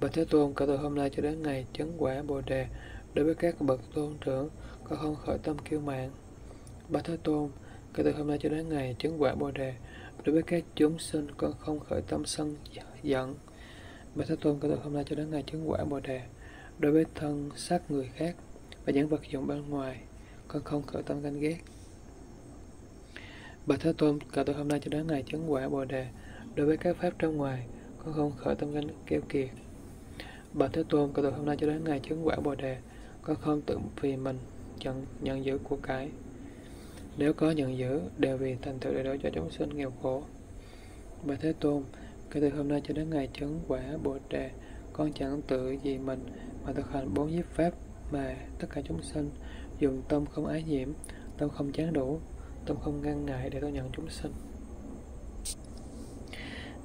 Và Thế Tôn, kể từ hôm nay cho đến ngày chứng quả Bồ Đề, đối với các bậc tôn trưởng, con không khởi tâm kiêu mạn. Bà Thế Tôn, kể từ hôm nay cho đến ngày chứng quả Bồ Đề, đối với các chúng sinh con không khởi tâm sân giận. Bà Thế Tôn, kể từ hôm nay cho đến ngày chứng quả Bồ Đề, đối với thân xác người khác và những vật dụng bên ngoài, con không khởi tâm ganh ghét. Bạch Thế Tôn, cả tôi hôm nay cho đến ngày chứng quả Bồ Đề, đối với các pháp trong ngoài, con không khởi tâm ganh keo kiệt. Bạch Thế Tôn, cả tôi hôm nay cho đến ngày chứng quả Bồ Đề, con không tự vì mình nhận, nhận giữ của cái. Nếu có nhận giữ, đều vì thành tựu đầy đủ cho chúng sinh nghèo khổ. Bạch Thế Tôn, kể từ hôm nay cho đến ngày chứng quả Bồ Đề, con chẳng tự vì mình mà thực hành bốn nhiếp pháp mà tất cả chúng sinh dùng tâm không ái nhiễm, tâm không chán đủ, tâm không ngăn ngại để tôi nhận chúng sinh.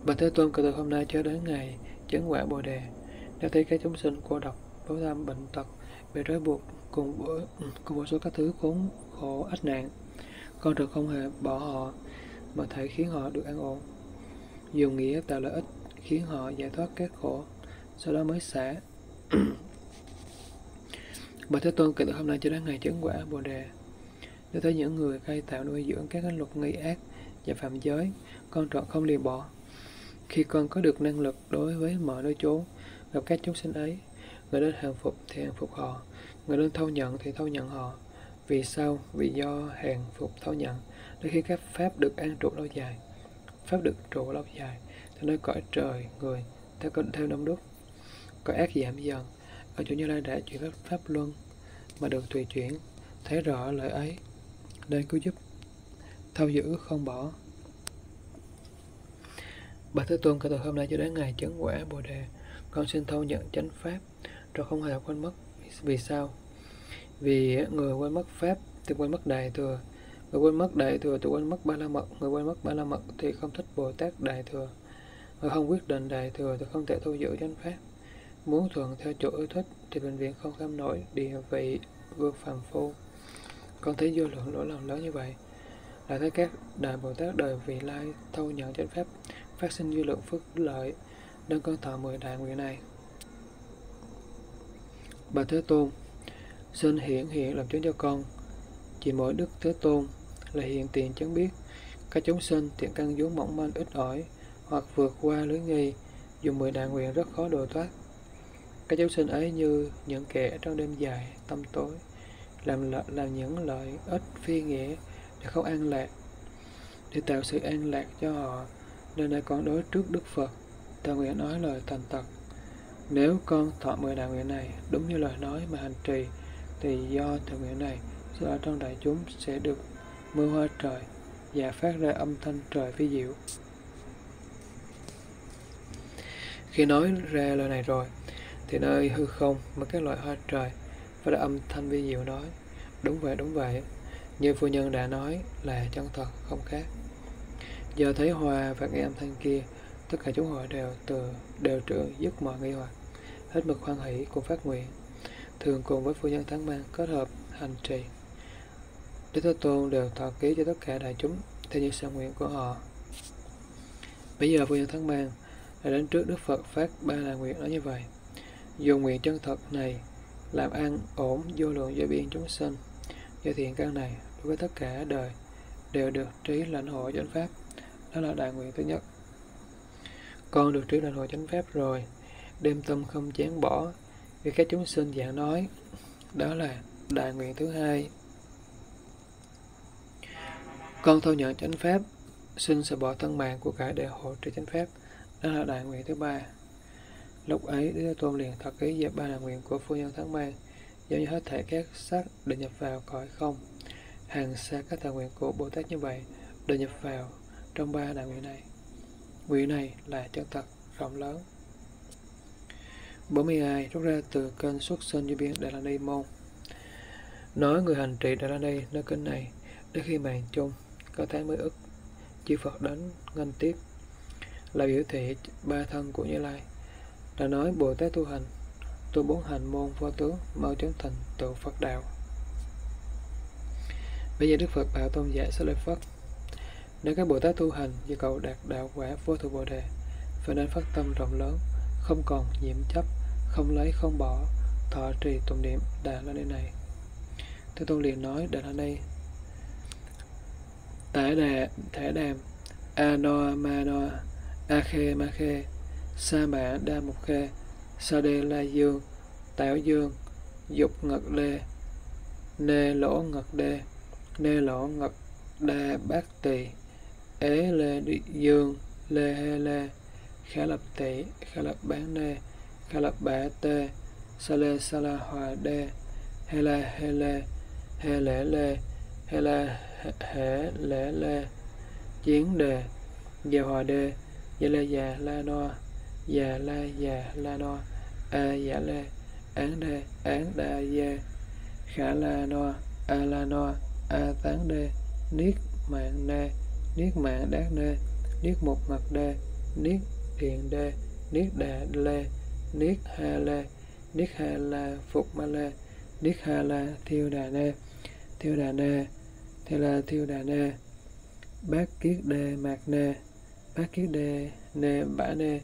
Bạch Thế Tôn, kể từ hôm nay cho đến ngày chứng quả Bồ Đề, nếu thấy các chúng sinh cô độc, vô tham, bệnh tật, bị trói buộc cùng bữa cùng một số các thứ khốn khổ ách nạn, con được không hề bỏ họ mà thể khiến họ được an ổn, dùng nghĩa tạo lợi ích khiến họ giải thoát các khổ, sau đó mới xả. Bạch Thế Tôn, kể từ hôm nay cho đến ngày chứng quả Bồ Đề, nếu thấy những người khai tạo nuôi dưỡng các luật nghi ác và phạm giới, con trọn không lìa bỏ. Khi con có được năng lực đối với mọi nơi chốn, gặp các chúng sinh ấy, người đến hàng phục thì hàng phục họ, người đến thâu nhận thì thâu nhận họ. Vì sao? Vì do hàng phục thâu nhận, để khi các pháp được an trụ lâu dài, pháp được trụ lâu dài, thì nơi cõi trời người theo có theo đông đúc, cõi ác giảm dần. Ở chỗ Như Lai đã chuyển các pháp luân mà được tùy chuyển, thấy rõ lợi ấy, nên cứu giúp, thâu giữ không bỏ. Bạch Thế Tôn, kể từ hôm nay cho đến ngày chứng quả Bồ Đề, con xin thâu nhận chánh pháp, rồi không hề quên mất. Vì sao? Vì người quên mất pháp thì quên mất Đại Thừa, người quên mất Đại Thừa thì quên mất Ba La Mật, người quên mất Ba La Mật thì không thích Bồ Tát Đại Thừa, người không quyết định Đại Thừa thì không thể thu giữ chánh pháp. Muốn thuận theo chỗ ưa thích thì bệnh viện không kham nổi địa vị vượt phàm phu. Con thấy vô lượng nỗi lòng lớn như vậy, là thấy các Đại Bồ Tát đời vị lai thâu nhận chánh pháp, phát sinh vô lượng phước lợi, nên con thọ mười đại nguyện này. Bà Thế Tôn, xin hiện hiện làm chứng cho con. Chỉ mỗi Đức Thế Tôn là hiện tiền chứng biết các chúng sinh thiện căn vốn mỏng manh ít ỏi, hoặc vượt qua lưới nghi, dùng mười đại nguyện rất khó đổ thoát. Các chúng sinh ấy như những kẻ trong đêm dài tâm tối, làm lợi, làm những lợi ích phi nghĩa để không an lạc, để tạo sự an lạc cho họ, nên đã con đối trước Đức Phật thọ nguyện nói lời thành tật. Nếu con thọ mười đại nguyện này đúng như lời nói mà hành trì, thì do thọ nguyện này, sự ở trong đại chúng sẽ được mưa hoa trời và phát ra âm thanh trời phi diệu. Khi nói ra lời này rồi, thì nơi hư không mà các loại hoa trời phát ra âm thanh phi diệu nói: đúng vậy, đúng vậy, như phu nhân đã nói là chân thật không khác. Giờ thấy hoa và nghe âm thanh kia, tất cả chúng hội đều từ đều trưởng dứt mọi nghi hoặc, hết mực hoan hỷ cùng phát nguyện, thường cùng với phu nhân Thắng Mang kết hợp hành trì. Đức Thế Tôn đều thọ ký cho tất cả đại chúng theo như sở nguyện của họ. Bây giờ phu nhân Thắng Mang đã đến trước Đức Phật phát ba đại nguyện nói như vậy: dùng nguyện chân thật này làm an ổn vô lượng giới biên chúng sinh, do thiện căn này đối với tất cả đời đều được trí lãnh hội chánh pháp. Đó là đại nguyện thứ nhất. Con được trí lãnh hội chánh pháp rồi, đem tâm không chán bỏ vì các chúng sinh dạng nói. Đó là đại nguyện thứ hai. Con thâu nhận chánh pháp, xin sẽ bỏ thân mạng của cải để hộ trì chánh pháp. Đó là đại nguyện thứ ba. Lúc ấy Đức Thế Tôn liền thọ ký về ba đại nguyện của phu nhân Thắng Mang, giống như hết thể các sắc để nhập vào cõi không. Hàng xa các đại nguyện của Bồ Tát như vậy đều nhập vào trong ba đại nguyện này. Nguyện này là chân thật rộng lớn. bốn mươi hai. Rút ra từ kênh xuất sinh dưới biển Đà La Ni môn. Nói người hành trì Đà La Ni nơi kênh này, đến khi màn chung có tháng mới ức, chư Phật đến ngân tiếp, là biểu thị ba thân của Như Lai. Đã nói Bồ Tát tu hành, tu bốn hành môn vô tướng, mau chứng thành tựu Phật đạo. Bây giờ Đức Phật bảo tôn giả Xá Lợi Phất: nếu các Bồ Tát tu hành và cầu đạt đạo quả vô thượng Bồ Đề, phải nên phát tâm rộng lớn, không còn nhiễm chấp, không lấy không bỏ, thọ trì tụng niệm Đà La Ni này. Thế Tôn liền nói Đà La Ni: Tải đà, thẻ đàm, a noa ma noa, a khe ma khe, sa mã đa mục khe, sa đê la dương, tảo dương, dục ngật lê, nê lỗ ngật đê, nê lỗ ngật đa bát tỳ, ế lê đi dương, lê hê lê, khá lập tỷ, khá lập bán nê, khá lập bả tê, sa lê sa la hòa đê, hê la hê lê, hê lễ lê, hê la hễ lễ lê, chiến đề, già hòa đê, già lê già la đo, già la già la đo, a già lê, án đê, án đa dê, khả la đo, a la đo, a tán đê, niết mạng đê, niết mạng đát đê, niết một mặt đê, niết điện đê, niết đà lê, niết ha lê, niết ha la phục ma lê, niết ha la thiêu đà nê, thiêu đà nê, thiêu la thiêu đà nê, bát kiết đê mạc nê, bát kiết đê nê bả nê,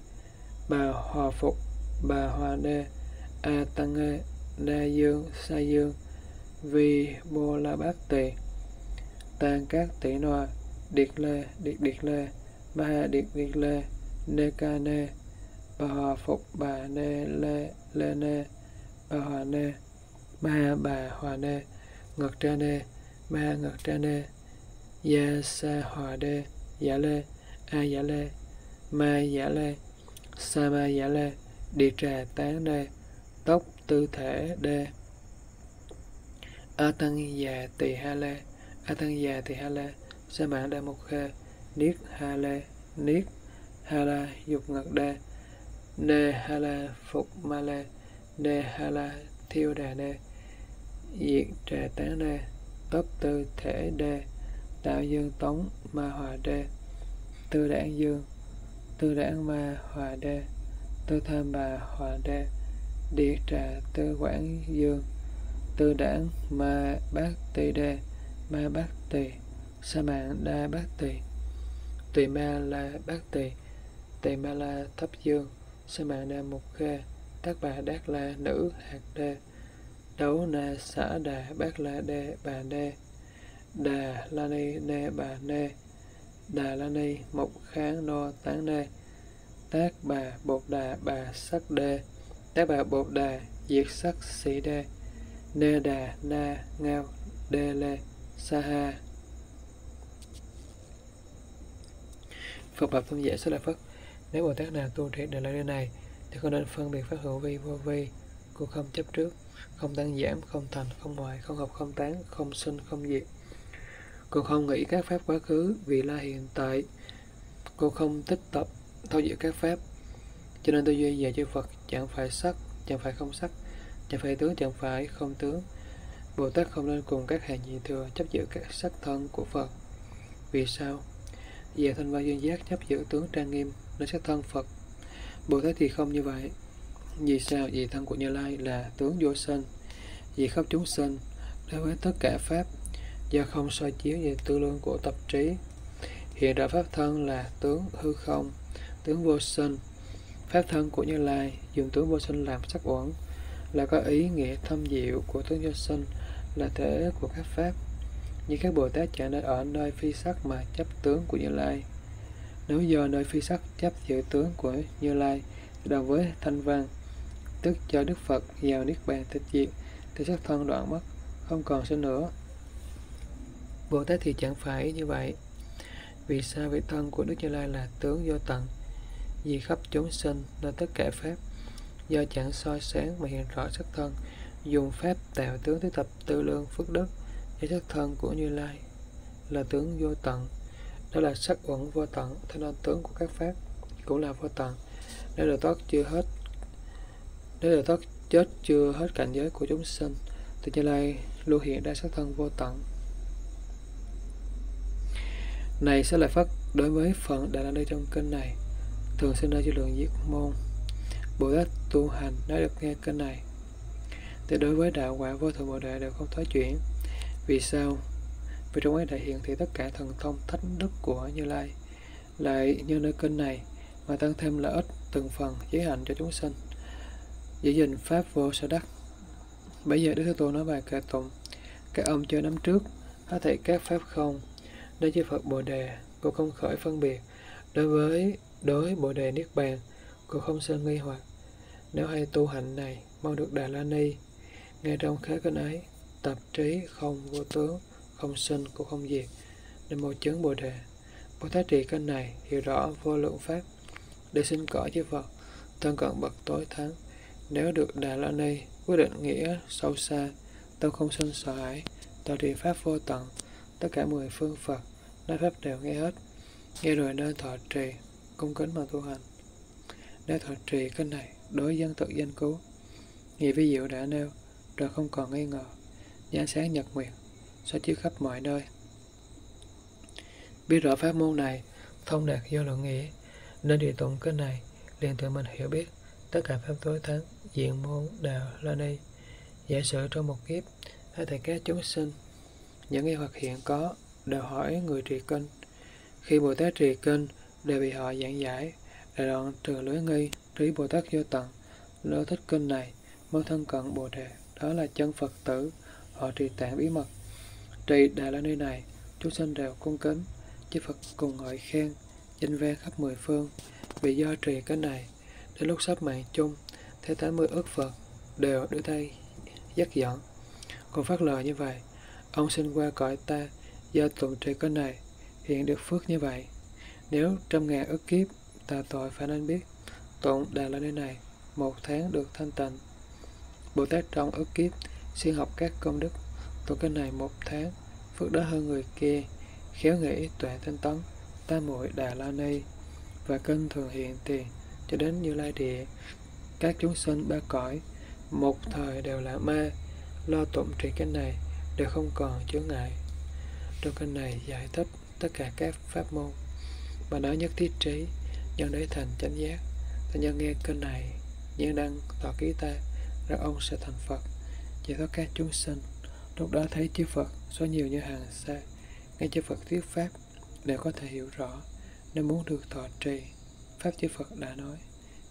bà hòa phục, bà hòa đê, a tăng ê, đa dương, sa dương, vi bô la bát tỳ, tan các tỷ noa, điệt lê, điệt điệt lê, ma ha điệt điệt lê, nê ca nê, bà hòa phục, bà nê lê lê nê, bà hòa nê, ma ha bà hòa nê, ngật tra nê, ma ha ngật tra nê, gia sa hòa đê, dạ lê, a dạ lê, ma dạ lê, sa ma dạ lê, địa trà tán đê, tóc tư thể đê, a tăng già tỳ ha lê, a tăng già tỳ ha lê, sa mạng đa mục khê, niết ha lê, niết ha la dục ngật đê, nê ha la phục ma lê, nê ha la thiêu đà đê, diệt trà tán đê, tóc tư thể đê, tạo dương tống ma hòa đê, tư đảng dương, tư đảng ma hòa đê, tư tham bà hòa đê, địa trà tư quảng dương, tư đảng ma bát tỳ đê, ma bát tỳ, sa mạng đa bát tỳ, tỳ ma la bát tỳ, tỳ ma la thấp dương, sa mạng đa mục khê, tác bà đát la nữ hạt đê, đấu na xã đà bát la đê bà đê, đà la ni đê bà đê, đà la ni mục kháng no tán đê, tác bà bột đà bà sắc đê, tác bà bột đà diệt sắc sĩ đê, nê đà na ngao đê lê sa ha. Phật bạch tôn giả Xá Lợi Phất, nếu Bồ Tát nào tu trì Đà La Ni này thì không nên phân biệt pháp hữu vi vô vi, cô không chấp trước, không tăng giảm, không thành, không hoại, không hợp, không tán, không sinh, không diệt. Cô không nghĩ các pháp quá khứ, vị lai hiện tại. Cô không tích tập thâu giữ các pháp, cho nên tư duy về chư Phật chẳng phải sắc, chẳng phải không sắc, chẳng phải tướng, chẳng phải không tướng. Bồ Tát không nên cùng các hàng nhị thừa chấp giữ các sắc thân của Phật. Vì sao? Về Thanh Văn Duyên Giác chấp giữ tướng trang nghiêm nơi sắc thân Phật, Bồ Tát thì không như vậy. Vì sao? Vì thân của Như Lai là tướng vô sanh, vì khắp chúng sanh đối với tất cả pháp, do không soi chiếu về tư lương của tập trí. Hiện ra pháp thân là tướng hư không, tướng vô sanh. Pháp thân của Như Lai dùng tướng vô sanh làm sắc uẩn, là có ý nghĩa thâm diệu của tướng vô sanh, là thể của các pháp. Nhưng các Bồ Tát chẳng nên ở nơi phi sắc mà chấp tướng của Như Lai. Nếu do nơi phi sắc chấp giữ tướng của Như Lai, đồng với Thanh Văn, tức cho Đức Phật vào Niết Bàn tịch diệt, thì sắc thân đoạn mất, không còn sinh nữa. Bồ Tát thì chẳng phải như vậy. Vì sao? Vị thân của Đức Như Lai là tướng vô tận, vì khắp chúng sinh là tất cả pháp, do chẳng soi sáng mà hiện rõ sắc thân, dùng pháp tạo tướng tới tập tư lương phước đức. Để sắc thân của Như Lai là tướng vô tận, đó là sắc uẩn vô tận, thế nên tướng của các pháp cũng là vô tận. Nếu được thoát chưa hết, nếu được thoát chết chưa hết cảnh giới của chúng sinh, thì Như Lai luôn hiện ra sắc thân vô tận. Này Xá Lợi Phất, đối với phần Đại La Ni trong kênh này, thường sinh ra chư lượng diệt môn, Bồ Tát tu hành đã được nghe kênh này, thì đối với đạo quả vô thượng Bồ Đề đều không thoái chuyển. Vì sao? Vì trong ấy đại hiện thì tất cả thần thông thánh đức của Như Lai, lại như nơi kênh này mà tăng thêm lợi ích từng phần giới hạnh cho chúng sinh, giữ gìn pháp vô sở đắc. Bây giờ Đức Thế Tôn nói bài kệ tụng: các ông chơi nắm trước hết thảy các pháp không, đối với Phật Bồ Đề cô không khởi phân biệt, đối với đối Bồ Đề Niết Bàn cô không sinh nghi hoặc. Nếu hay tu hành này mong được Đà La Ni, ngay trong khế kênh ấy tập trí không vô tướng, không sinh cũng không diệt, nên mô chứng Bồ Đề. Bồ Tát trì kênh này hiểu rõ vô lượng pháp để xin cõi chư Phật, thân cận bậc tối thắng. Nếu được Đà La Ni, quyết định nghĩa sâu xa, tâm không sinh sợ hãi, tạo trì pháp vô tận, tất cả mười phương Phật, nói pháp đều nghe hết. Nghe rồi nên thọ trì, cung kính mà tu hành. Nếu thọ trì kênh này, đối dân tự danh cứu. Nghĩa ví diệu đã nêu, rồi không còn nghi ngờ, như ánh sáng nhật nguyệt, soi chiếu khắp mọi nơi. Biết rõ pháp môn này, thông đạt vô lượng nghĩa, nên địa tụng kênh này, liền tự mình hiểu biết tất cả pháp tối thắng, diện môn Đà La Ni. Giả sử trong một kiếp, hay thầy các chúng sinh, những nghi hoặc hiện có, đều hỏi người trì kinh. Khi Bồ Tát trì kinh, đều bị họ giảng giải, đại đoạn trừ lưới nghi, trí Bồ Tát vô tận. Nếu thích kinh này, mô thân cận Bồ Đề, đó là chân Phật tử, họ trì tạng bí mật. Trì Đà La Ni này, chúng sinh đều cung kính, chư Phật cùng ngợi khen, danh vang khắp mười phương, vì do trì cái này. Đến lúc sắp mạng chung, thế tám mươi ức Phật đều đưa tay dắt dẫn, còn phát lời như vậy: ông sinh qua cõi ta, do tụng trì cái này, hiện được phước như vậy. Nếu trăm ngàn ức kiếp tà tội phải nên biết, tụng Đà La Ni này, một tháng được thanh tịnh. Bồ Tát trong ức kiếp siêng học các công đức, tụng kinh này một tháng, phước đó hơn người kia, khéo nghĩ tuệ tinh tấn, tam muội Đà La Ni, và kinh thường hiện tiền cho đến Như Lai địa. Các chúng sinh ba cõi một thời đều là ma, lo tụng trì kinh này đều không còn chướng ngại. Trong kinh này giải thích tất cả các pháp môn, mà nói nhất thiết trí, nhân đấy thành chánh giác. Ta nhân nghe kinh này, nhân đăng tỏ ký ta, rằng ông sẽ thành Phật, giải thoát các chúng sinh. Lúc đó thấy chư Phật số nhiều như hàng xa, ngay chư Phật thuyết pháp đều có thể hiểu rõ, nên muốn được thọ trì pháp chư Phật đã nói.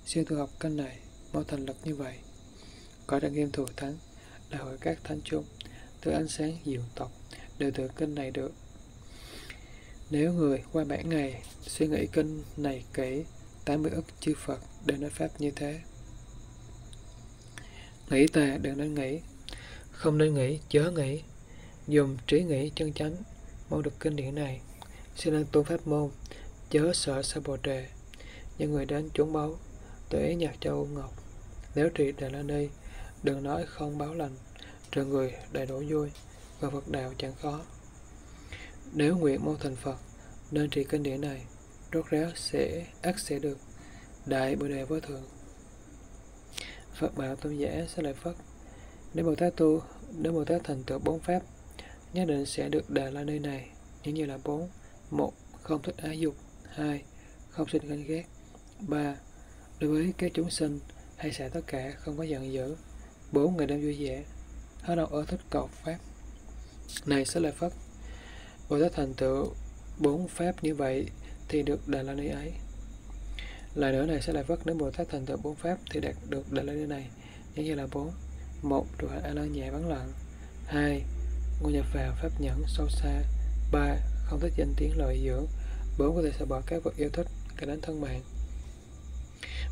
Siêu tu học kênh này, mau thành lực như vậy. Cõi Trang Nghiêm Thù Thắng, đại hội các thánh chúng, từ ánh sáng diệu tộc, đều từ kênh này được. Nếu người qua bảy ngày suy nghĩ kênh này kỹ, tám mươi ức chư Phật đều nói pháp như thế. Nghĩ tà đừng nên nghĩ, không nên nghĩ, chớ nghĩ, dùng trí nghĩ chân chánh, mau được kinh điển này. Xin nên tu pháp môn, chớ sợ sa Bồ Đề. Những người đến chốn báu, tuệ nhạc châu ngọc, nếu trì Đà La Ni, đừng nói không báo lành, trừ người đầy đủ vui, và Phật đạo chẳng khó. Nếu nguyện mong thành Phật, nên trì kinh điển này, rốt ráo sẽ ắt sẽ được. Đại Bồ Đề vô thượng. Phật bảo tôn giả Xá Lợi Phất: Nếu Bồ Tát tu, nếu Bồ Tát thành tựu bốn pháp, nhất định sẽ được Đà La Ni này, những như là bốn: một, không thích ái dục; hai, không sinh ganh ghét; ba, đối với các chúng sinh hay xả tất cả không có giận dữ; bốn, ngày đêm vui vẻ, hết lòng ở thích cầu pháp. Này Xá Lợi Phất, Bồ Tát thành tựu bốn pháp như vậy thì được Đà La Ni ấy. Lại nữa này Xá Lợi Phất, nếu Bồ Tát thành tựu bốn pháp thì đạt được Đà La Ni này, những như là bốn: một, trụ hạnh A Nan nhẹ vắng lặng; hai, ngôi nhập vào pháp nhẫn sâu xa; ba, không thích danh tiếng lợi dưỡng; bốn, có thể xả bỏ các vật yêu thích, cả đến thân mạng.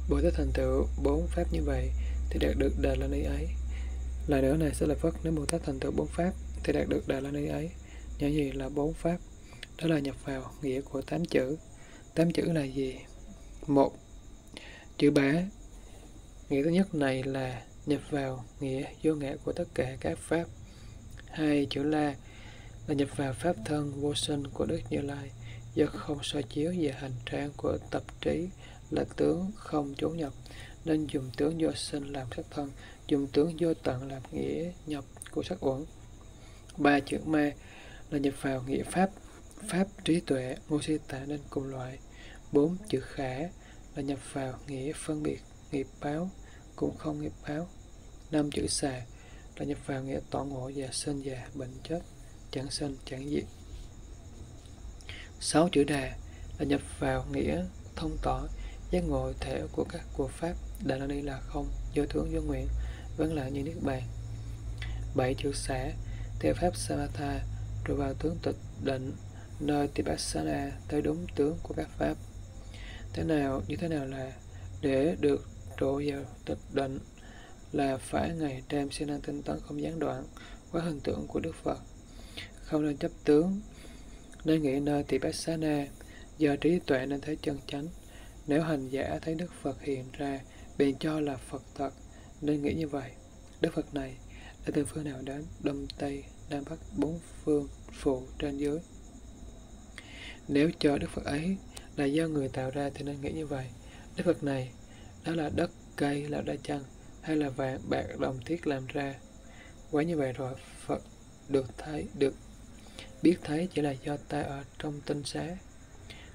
Bồ Tát thành tựu bốn pháp như vậy thì đạt được Đà La Ni ấy. Lại nữa này Xá Lợi Phất, nếu Bồ Tát thành tựu bốn pháp thì đạt được Đà La Ni ấy, những gì là bốn pháp, đó là nhập vào nghĩa của tám chữ. Tám chữ là gì? Một, chữ bá, nghĩa thứ nhất này là nhập vào nghĩa vô ngã của tất cả các pháp. Hai, chữ la, là nhập vào pháp thân vô sinh của Đức Như Lai, do không soi chiếu về hành trang của tập trí là tướng không chủ nhập, nên dùng tướng vô sinh làm sắc thân, dùng tướng vô tận làm nghĩa nhập của sắc uẩn. Ba, chữ ma, là nhập vào nghĩa pháp, pháp trí tuệ ngô si tả nên cùng loại. Bốn, chữ khả, là nhập vào nghĩa phân biệt nghiệp báo cũng không nghiệp báo. Năm, chữ xà, là nhập vào nghĩa tỏ ngộ và sinh già bệnh chết, chẳng sinh chẳng diệt. Sáu, chữ đà, là nhập vào nghĩa thông tỏ giác ngộ thể của các của pháp. Đà La Ni là không vô tướng vô nguyện, vẫn là như Niết Bàn. Bảy, chữ xả, theo pháp samatha, rồi vào tướng tịch định, nơi Tipassana tới đúng tướng của các pháp. Thế nào như thế nào là để được trụ vào tịch định, là phải ngày đêm siêng năng tinh tấn không gián đoạn, quá hình tượng của Đức Phật. Không nên chấp tướng, nên nghĩ nơi tỳ bát xá na, do trí tuệ nên thấy chân chánh. Nếu hành giả thấy Đức Phật hiện ra, biện cho là Phật thật, nên nghĩ như vậy. Đức Phật này đã từ phương nào đến? Đông Tây, Nam Bắc, bốn phương, phụ, trên dưới. Nếu cho Đức Phật ấy là do người tạo ra thì nên nghĩ như vậy. Đức Phật này, đó là đất, cây, lão đa chăng, hay là vàng, bạc, đồng thiết làm ra. Quá như vậy rồi, Phật được thấy, được biết thấy chỉ là do ta ở trong tinh xá.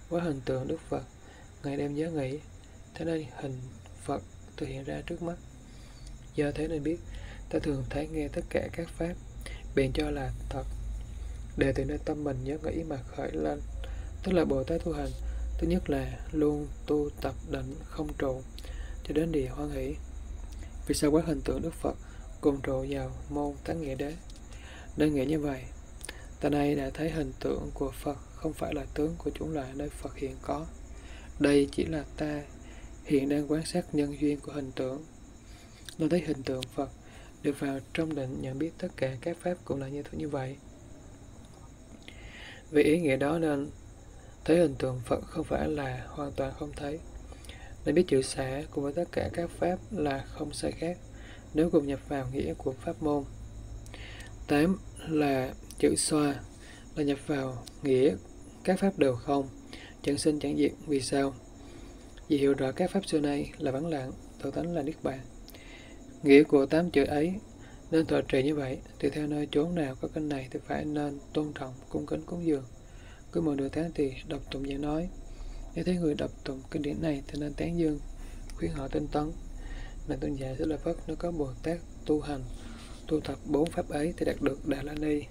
Quá hình tượng Đức Phật, ngày đêm nhớ nghĩ, thế nên hình Phật tự hiện ra trước mắt. Do thế nên biết, ta thường thấy nghe tất cả các pháp, biện cho là thật. Để từ nơi tâm mình nhớ nghĩ mà khởi lên, tức là Bồ Tát tu hành. Thứ nhất là luôn tu tập định không trụ, cho đến địa hoan hỷ. Vì sao quá hình tượng Đức Phật cùng trụ vào môn tán nghĩa đế? Nên nghĩ như vậy, ta nay đã thấy hình tượng của Phật không phải là tướng của chủng loại nơi Phật hiện có. Đây chỉ là ta hiện đang quan sát nhân duyên của hình tượng. Nó thấy hình tượng Phật được vào trong định nhận biết tất cả các pháp cũng là như thế như vậy. Vì ý nghĩa đó nên thấy hình tượng Phật không phải là hoàn toàn không thấy. Nên biết chữ xả cùng với tất cả các pháp là không sai khác, nếu cùng nhập vào nghĩa của pháp môn. tám. Là chữ xoa, là nhập vào nghĩa các pháp đều không, chẳng sinh chẳng diệt. Vì sao? Vì hiểu rõ các pháp xưa nay là vắng lặng, tự tánh là niết bàn. Nghĩa của tám chữ ấy nên thọ trì như vậy. Tùy theo nơi chốn nào có kênh này thì phải nên tôn trọng, cung kính, cúng dường. Cứ mỗi nửa tháng thì đọc tụng giảng nói. Nếu thấy người đọc tụng kinh điển này thì nên tán dương, khuyến họ tinh tấn. Nên tôn giả Xá Lợi Phất, nếu có Bồ Tát tu hành tu tập bốn pháp ấy thì đạt được Đà La Ni.